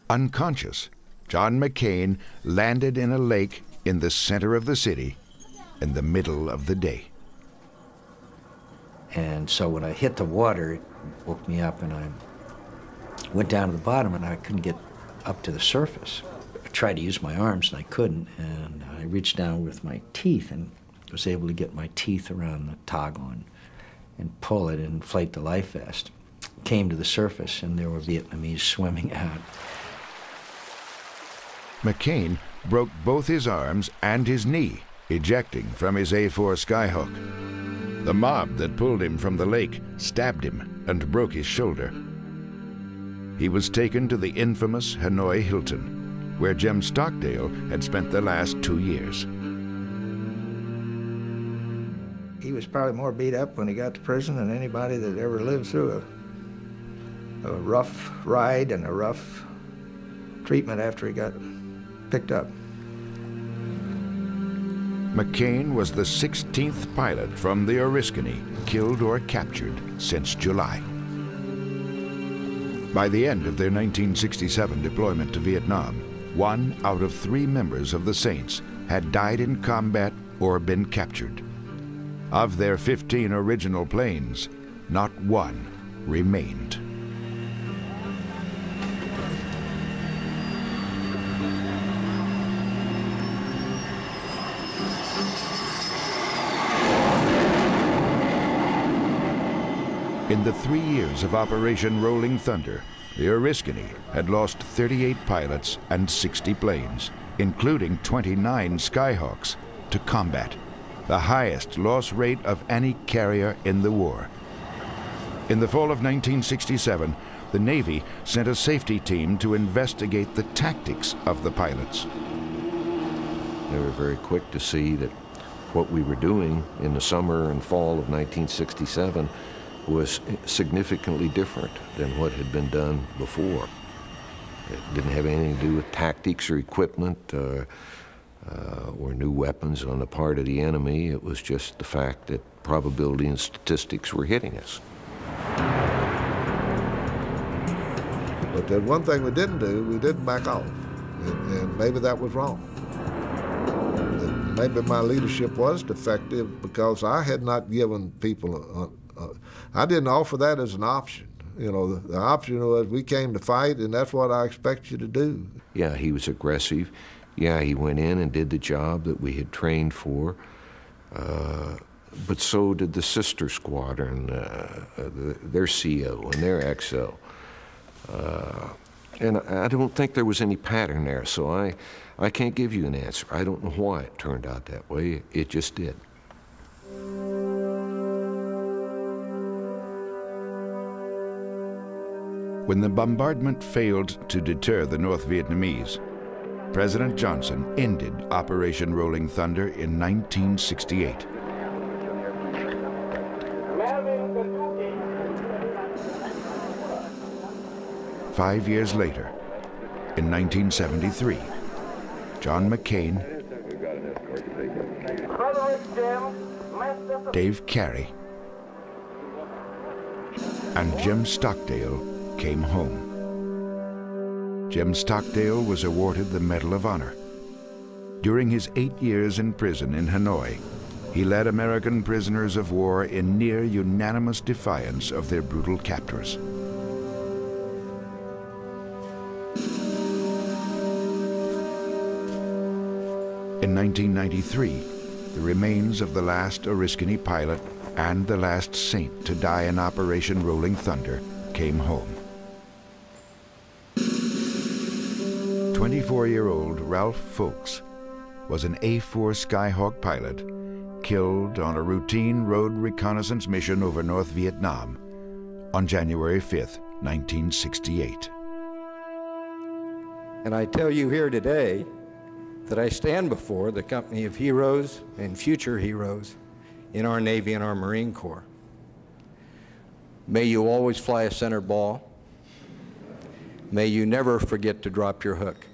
Unconscious, John McCain landed in a lake in the center of the city in the middle of the day. And so when I hit the water, it woke me up, and I went down to the bottom, and I couldn't get up to the surface. I tried to use my arms, and I couldn't, and I reached down with my teeth and was able to get my teeth around the toggle and, and pull it and inflate the life vest. Came to the surface, and there were Vietnamese swimming out. McCain broke both his arms and his knee, ejecting from his A four Skyhawk. The mob that pulled him from the lake stabbed him and broke his shoulder. He was taken to the infamous Hanoi Hilton, where Jim Stockdale had spent the last two years. He was probably more beat up when he got to prison than anybody that ever lived through a, a rough ride and a rough treatment after he got picked up. McCain was the sixteenth pilot from the Oriskany killed or captured since July. By the end of their nineteen sixty-seven deployment to Vietnam, one out of three members of the Saints had died in combat or been captured. Of their fifteen original planes, not one remained. In the three years of Operation Rolling Thunder, the Oriskany had lost thirty-eight pilots and sixty planes, including twenty-nine Skyhawks, to combat, the highest loss rate of any carrier in the war. In the fall of nineteen sixty-seven, the Navy sent a safety team to investigate the tactics of the pilots. They were very quick to see that what we were doing in the summer and fall of nineteen sixty-seven was significantly different than what had been done before. It didn't have anything to do with tactics or equipment uh, uh, or new weapons on the part of the enemy. It was just the fact that probability and statistics were hitting us. But the one thing we didn't do, we didn't back off. And, and maybe that was wrong. And maybe my leadership was defective because I had not given people a, a Uh, I didn't offer that as an option. You know, the, the option was we came to fight, and that's what I expect you to do. Yeah, he was aggressive. Yeah, he went in and did the job that we had trained for. Uh, but so did the sister squadron, uh, the, their C O and their X O. Uh, and I, I don't think there was any pattern there, so I, I can't give you an answer. I don't know why it turned out that way. It just did. When the bombardment failed to deter the North Vietnamese, President Johnson ended Operation Rolling Thunder in nineteen sixty-eight. Five years later, in nineteen seventy-three, John McCain, Dave Carey, and Jim Stockdale came home. Jim Stockdale was awarded the Medal of Honor. During his eight years in prison in Hanoi, he led American prisoners of war in near unanimous defiance of their brutal captors. In nineteen ninety-three, the remains of the last Oriskany pilot and the last saint to die in Operation Rolling Thunder came home. twenty-four-year-old Ralph Folkes was an A four Skyhawk pilot killed on a routine road reconnaissance mission over North Vietnam on January fifth, nineteen sixty-eight. And I tell you here today that I stand before the company of heroes and future heroes in our Navy and our Marine Corps. May you always fly a center ball. May you never forget to drop your hook.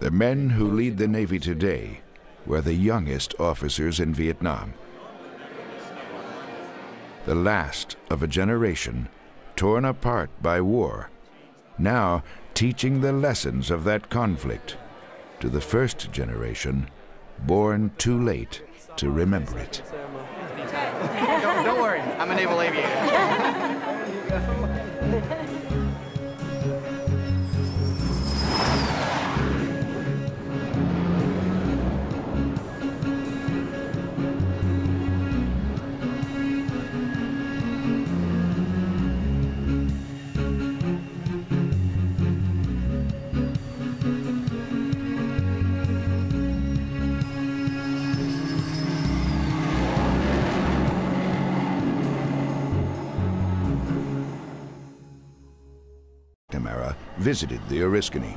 The men who lead the Navy today were the youngest officers in Vietnam. The last of a generation torn apart by war, now teaching the lessons of that conflict to the first generation born too late to remember it. Don't, don't worry, I'm a naval aviator. Visited the Oriskany.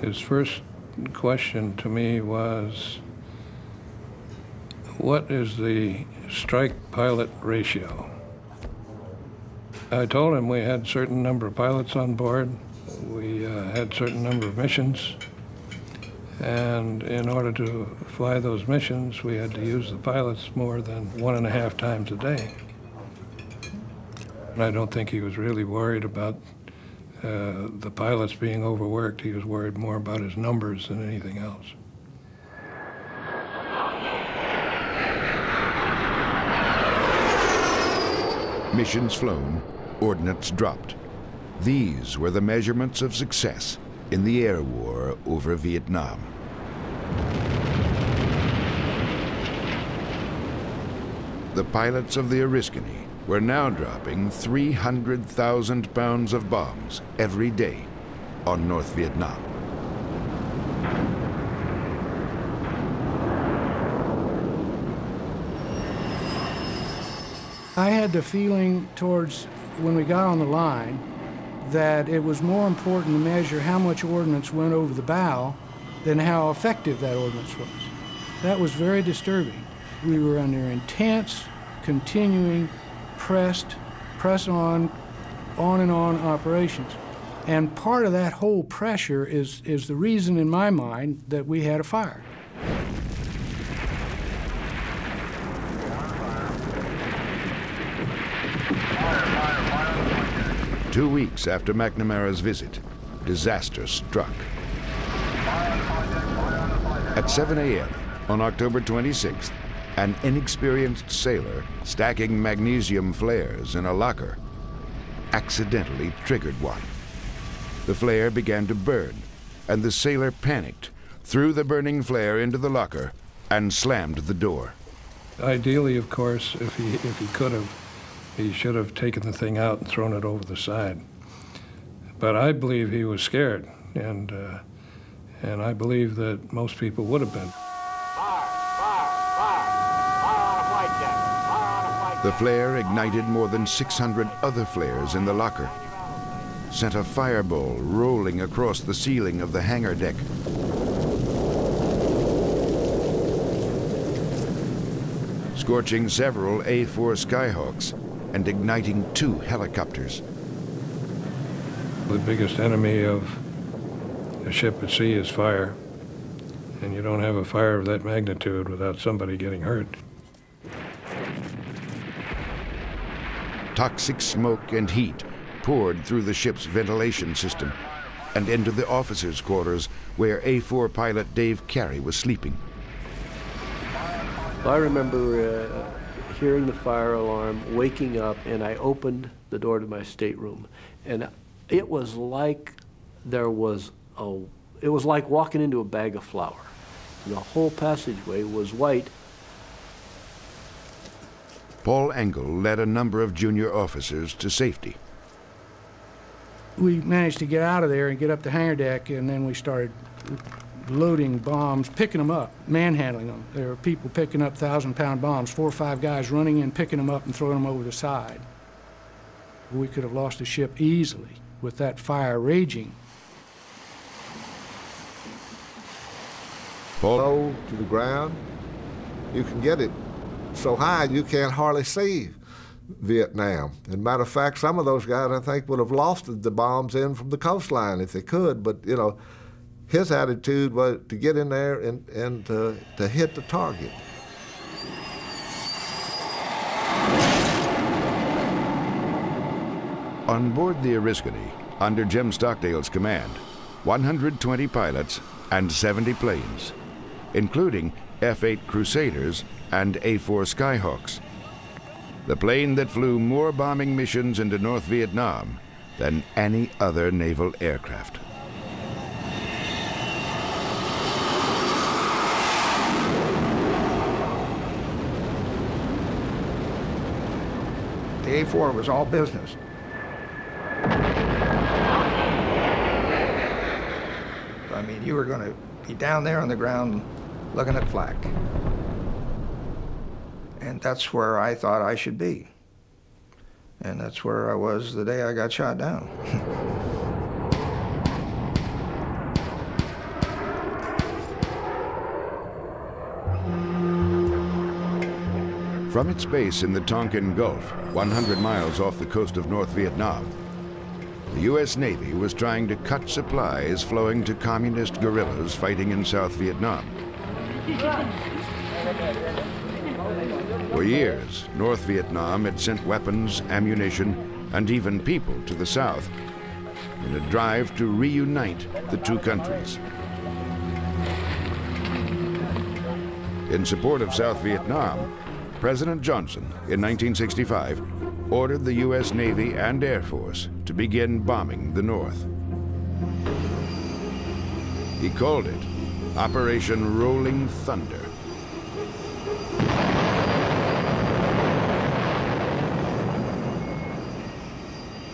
His first question to me was, what is the strike-pilot ratio? I told him we had a certain number of pilots on board, we uh, had a certain number of missions, and in order to fly those missions, we had to use the pilots more than one and a half times a day. I don't think he was really worried about uh, the pilots being overworked. He was worried more about his numbers than anything else. missions flown, ordnance dropped. These were the measurements of success in the air war over Vietnam. The pilots of the Oriskany were now dropping three hundred thousand pounds of bombs every day on North Vietnam. I had the feeling towards, when we got on the line, that it was more important to measure how much ordnance went over the bow than how effective that ordnance was. That was very disturbing. We were under intense, continuing, pressed, press on, on and on operations. And part of that whole pressure is, is the reason, in my mind, that we had a fire. Two weeks after McNamara's visit, disaster struck. At seven A M on October twenty-sixth, an inexperienced sailor stacking magnesium flares in a locker accidentally triggered one. The flare began to burn, and the sailor panicked, threw the burning flare into the locker, and slammed the door. Ideally, of course, if he, if he could have, he should have taken the thing out and thrown it over the side. But I believe he was scared, and, uh, and I believe that most people would have been. The flare ignited more than six hundred other flares in the locker, sent a fireball rolling across the ceiling of the hangar deck. Scorching several A four Skyhawks and igniting two helicopters. The biggest enemy of a ship at sea is fire, and you don't have a fire of that magnitude without somebody getting hurt. Toxic smoke and heat poured through the ship's ventilation system and into the officers' quarters where A four pilot Dave Carey was sleeping. I remember uh, hearing the fire alarm, waking up, and I opened the door to my stateroom. And it was like there was a, it was like walking into a bag of flour. The whole passageway was white. Paul Engel led a number of junior officers to safety. We managed to get out of there and get up the hangar deck, and then we started loading bombs, picking them up, manhandling them. There were people picking up thousand-pound bombs, four or five guys running in, picking them up and throwing them over the side. We could have lost the ship easily with that fire raging. Low to the ground, you can get it so high you can't hardly see Vietnam. As a matter of fact, some of those guys, I think, would have lofted the bombs in from the coastline if they could, but, you know, his attitude was to get in there and, and to, to hit the target. On board the Oriskany, under Jim Stockdale's command, one hundred twenty pilots and seventy planes, including F eight Crusaders and A four Skyhawks, the plane that flew more bombing missions into North Vietnam than any other naval aircraft. The A four was all business. I mean, you were going to be down there on the ground looking at flak. And that's where I thought I should be. And that's where I was the day I got shot down. From its base in the Tonkin Gulf, one hundred miles off the coast of North Vietnam, the U S Navy was trying to cut supplies flowing to communist guerrillas fighting in South Vietnam. For years, North Vietnam had sent weapons, ammunition, and even people to the South in a drive to reunite the two countries. In support of South Vietnam, President Johnson, in nineteen sixty-five, ordered the U S Navy and Air Force to begin bombing the North. He called it Operation Rolling Thunder.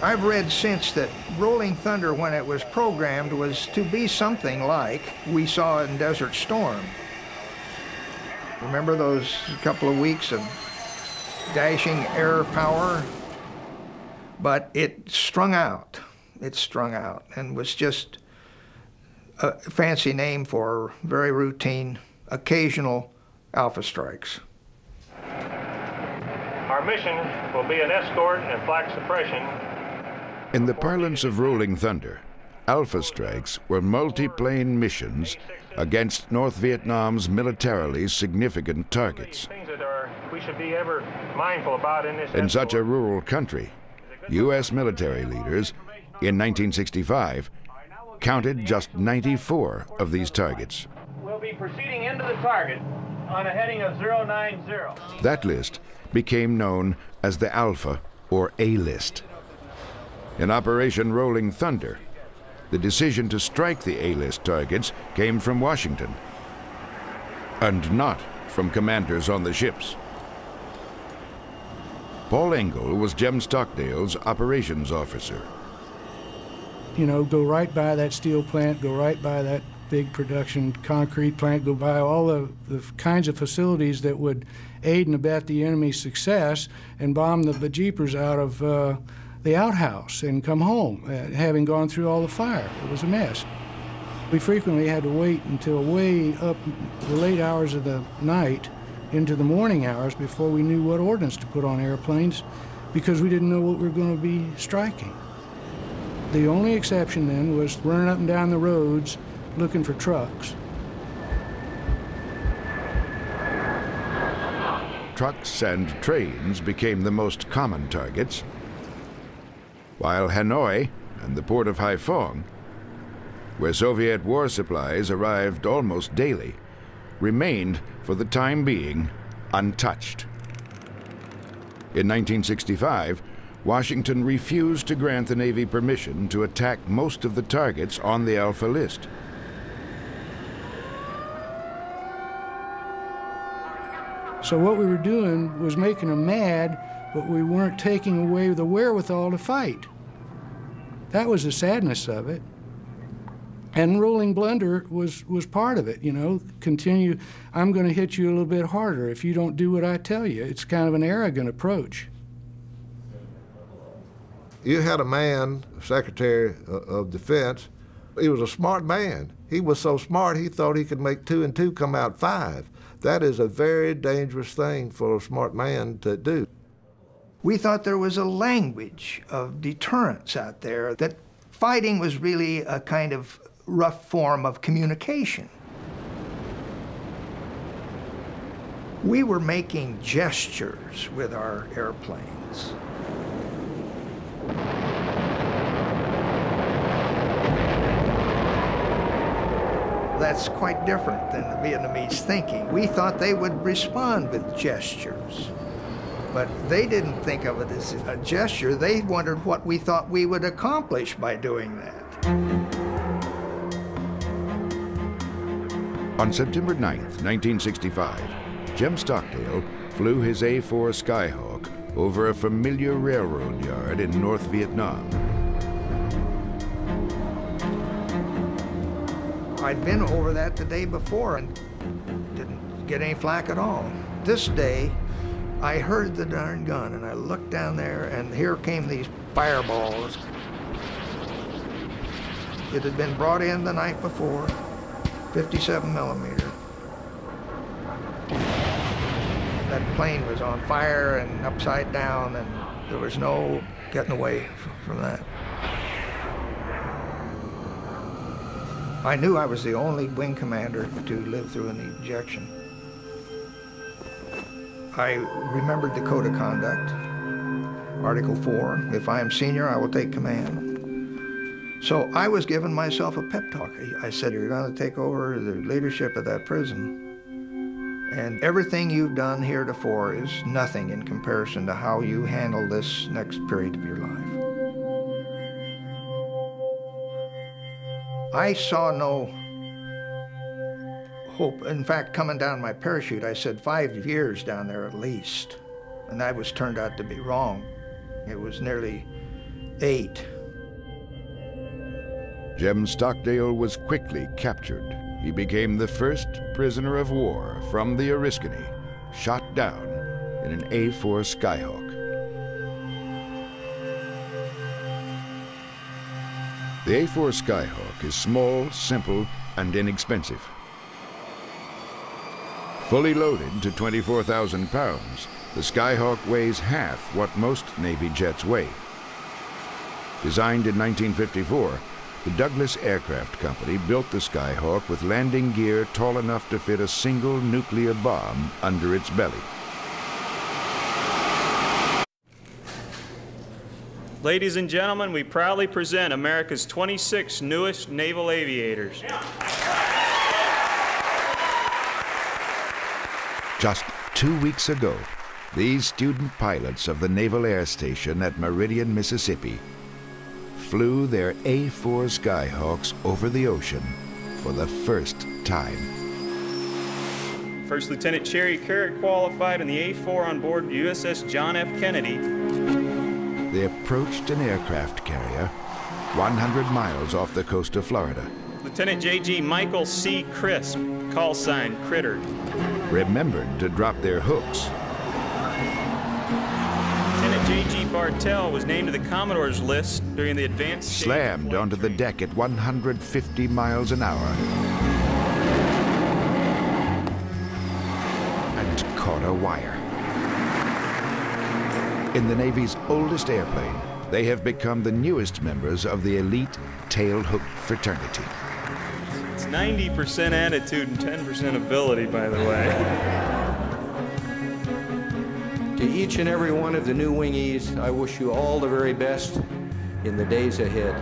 I've read since that Rolling Thunder, when it was programmed, was to be something like we saw in Desert Storm. Remember those couple of weeks of dashing air power? But it strung out. It strung out and was just a fancy name for very routine, occasional alpha strikes. Our mission will be an escort and flag suppression. In the parlance of Rolling Thunder, alpha strikes were multi-plane missions against North Vietnam's militarily significant targets. In such a rural country, U S military leaders in nineteen sixty-five counted just ninety-four of these targets. We'll be proceeding into the target on a heading of zero nine zero. That list became known as the Alpha or A-list. In Operation Rolling Thunder, the decision to strike the A-list targets came from Washington and not from commanders on the ships. Paul Engel was Jim Stockdale's operations officer. You know, go right by that steel plant, go right by that big production concrete plant, go by all of the kinds of facilities that would aid and abet the enemy's success and bomb the bejeepers out of uh, the outhouse and come home, uh, having gone through all the fire. It was a mess. We frequently had to wait until way up the late hours of the night into the morning hours before we knew what ordnance to put on airplanes because we didn't know what we were going to be striking. The only exception then was running up and down the roads looking for trucks. Trucks and trains became the most common targets, while Hanoi and the port of Haiphong, where Soviet war supplies arrived almost daily, remained, for the time being, untouched. In nineteen sixty-five, Washington refused to grant the Navy permission to attack most of the targets on the Alpha list. So what we were doing was making them mad, but we weren't taking away the wherewithal to fight. That was the sadness of it. And Rolling Thunder was, was part of it, you know. Continue, I'm going to hit you a little bit harder if you don't do what I tell you. It's kind of an arrogant approach. You had a man, Secretary of Defense, he was a smart man. He was so smart he thought he could make two and two come out five. That is a very dangerous thing for a smart man to do. We thought there was a language of deterrence out there, that fighting was really a kind of rough form of communication. We were making gestures with our airplanes. That's quite different than the Vietnamese thinking. We thought they would respond with gestures, but they didn't think of it as a gesture. They wondered what we thought we would accomplish by doing that. On September ninth, nineteen sixty-five, Jim Stockdale flew his A four Skyhawk over a familiar railroad yard in North Vietnam. I'd been over that the day before and didn't get any flack at all. This day, I heard the darn gun, and I looked down there, and here came these fireballs. It had been brought in the night before, fifty-seven millimeter. That plane was on fire and upside down, and there was no getting away from that. I knew I was the only wing commander to live through an ejection. I remembered the Code of Conduct, Article four, if I am senior, I will take command. So I was giving myself a pep talk. I said, you're going to take over the leadership of that prison. And everything you've done heretofore is nothing in comparison to how you handle this next period of your life. I saw no hope. In fact, coming down my parachute, I said five years down there at least. And that was turned out to be wrong. It was nearly eight. Jim Stockdale was quickly captured. He became the first prisoner of war from the Oriskany, shot down in an A four Skyhawk. The A four Skyhawk is small, simple, and inexpensive. Fully loaded to twenty-four thousand pounds, the Skyhawk weighs half what most Navy jets weigh. Designed in nineteen fifty-four, the Douglas Aircraft Company built the Skyhawk with landing gear tall enough to fit a single nuclear bomb under its belly. Ladies and gentlemen, we proudly present America's twenty-six newest naval aviators. Just two weeks ago, these student pilots of the Naval Air Station at Meridian, Mississippi, flew their A four Skyhawks over the ocean for the first time. First Lieutenant Cherry Carrick qualified in the A four on board U S S John F. Kennedy. They approached an aircraft carrier one hundred miles off the coast of Florida. Lieutenant J G Michael C. Crisp, call sign Critter, remembered to drop their hooks. Bartell was named to the Commodore's list during the advanced stage. Slammed onto the deck at one hundred fifty miles an hour. And caught a wire. In the Navy's oldest airplane, they have become the newest members of the elite tailhook fraternity. It's ninety percent attitude and ten percent ability, by the way. To each and every one of the new wingies, I wish you all the very best in the days ahead.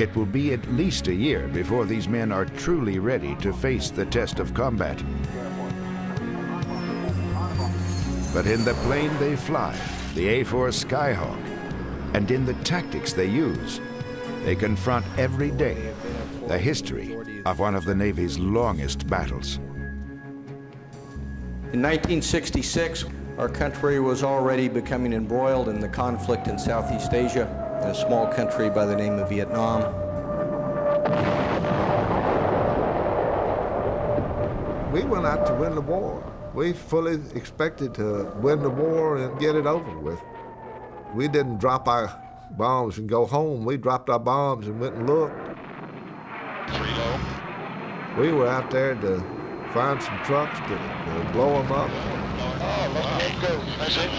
It will be at least a year before these men are truly ready to face the test of combat. But in the plane they fly, the A four Skyhawk, and in the tactics they use, they confront every day the history of one of the Navy's longest battles. In nineteen sixty-six, our country was already becoming embroiled in the conflict in Southeast Asia, in a small country by the name of Vietnam. We went out to win the war. We fully expected to win the war and get it over with. We didn't drop our bombs and go home. We dropped our bombs and went and looked. We were out there to find some trucks to, to blow them up. Oh, wow. Let go. That's it.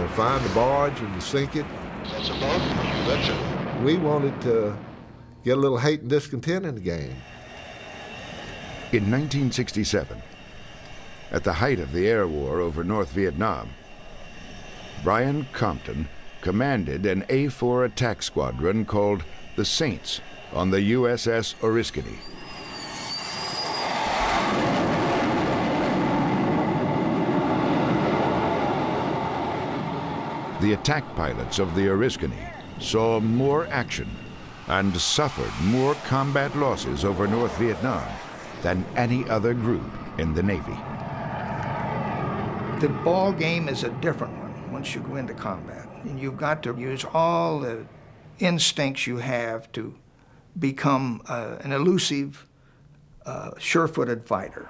To find the barge and to sink it. That's a boat. That's it. We wanted to get a little hate and discontent in the game. In nineteen sixty-seven, at the height of the air war over North Vietnam, Brian Compton commanded an A four attack squadron called the Saints on the U S S Oriskany. The attack pilots of the Oriskany saw more action and suffered more combat losses over North Vietnam than any other group in the Navy. The ball game is a different one once you go into combat. You've got to use all the instincts you have to become uh, an elusive, uh, sure-footed fighter.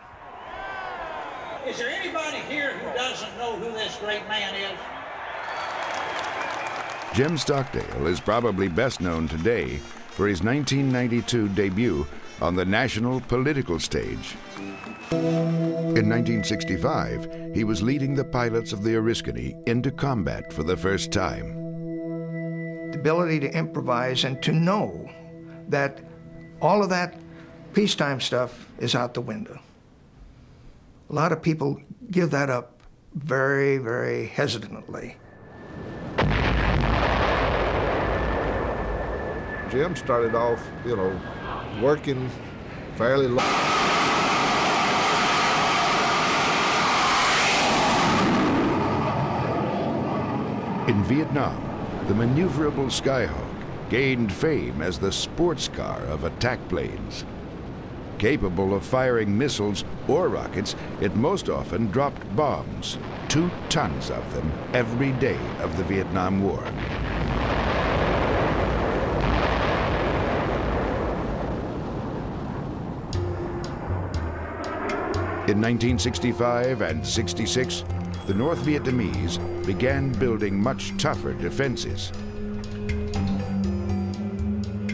Is there anybody here who doesn't know who this great man is? Jim Stockdale is probably best known today for his nineteen ninety-two debut on the national political stage. In nineteen sixty-five, he was leading the pilots of the Oriskany into combat for the first time. The ability to improvise and to know that all of that peacetime stuff is out the window. A lot of people give that up very, very hesitantly. Jim started off, you know, working fairly long. In Vietnam, the maneuverable Skyhawk gained fame as the sports car of attack planes. Capable of firing missiles or rockets, it most often dropped bombs, two tons of them, every day of the Vietnam War. In nineteen sixty-five and sixty-six, the North Vietnamese began building much tougher defenses.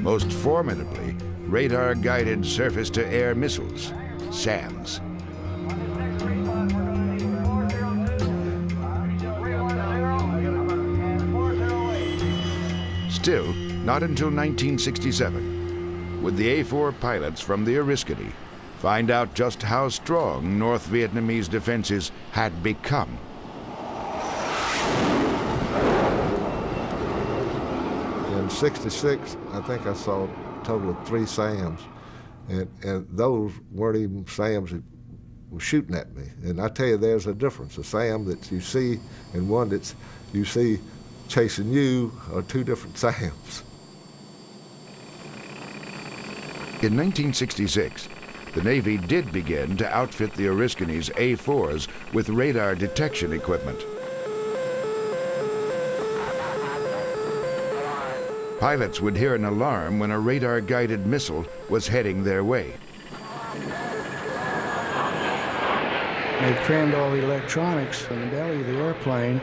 Most formidably, radar-guided surface-to-air missiles, SAMs. Still, not until nineteen sixty-seven, would the A four pilots from the Oriskany find out just how strong North Vietnamese defenses had become. In sixty-six, I think I saw a total of three SAMs, and, and those weren't even SAMs that were shooting at me. And I tell you, there's a difference, a SAM that you see and one that you see chasing you are two different SAMs. In nineteen sixty-six, the Navy did begin to outfit the Oriskany's A fours with radar detection equipment. Pilots would hear an alarm when a radar-guided missile was heading their way. They crammed all the electronics in the belly of the airplane,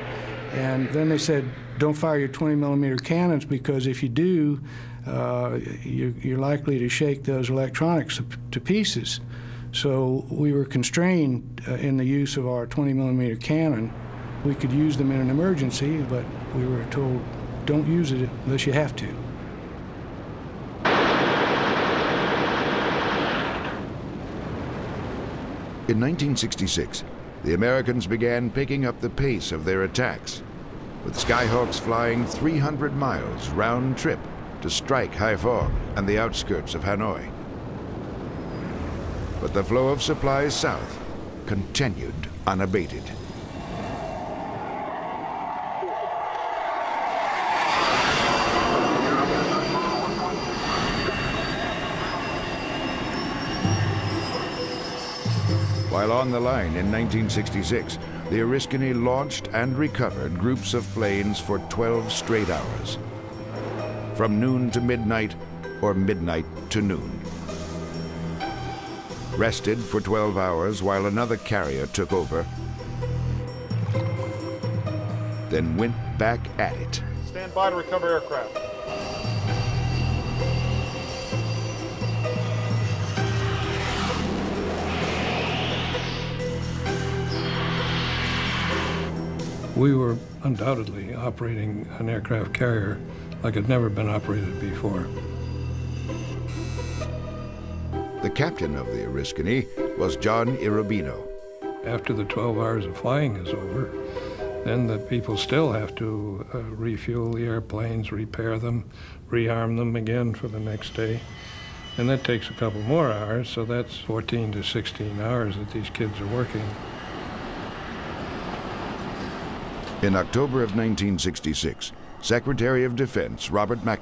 and then they said, don't fire your twenty millimeter cannons, because if you do, Uh, you, you're likely to shake those electronics to pieces. So we were constrained uh, in the use of our twenty millimeter cannon. We could use them in an emergency, but we were told, don't use it unless you have to. In nineteen sixty-six, the Americans began picking up the pace of their attacks, with Skyhawks flying three hundred miles round trip to strike Hai Phong and the outskirts of Hanoi. But the flow of supplies south continued unabated. While on the line in nineteen sixty-six, the Oriskany launched and recovered groups of planes for twelve straight hours. From noon to midnight, or midnight to noon. Rested for twelve hours while another carrier took over, then went back at it. Stand by to recover aircraft. We were undoubtedly operating an aircraft carrier like it had never been operated before. The captain of the Oriskany was John Irobino. After the twelve hours of flying is over, then the people still have to uh, refuel the airplanes, repair them, rearm them again for the next day. And that takes a couple more hours, so that's fourteen to sixteen hours that these kids are working. In October of nineteen sixty-six, Secretary of Defense Robert McNamara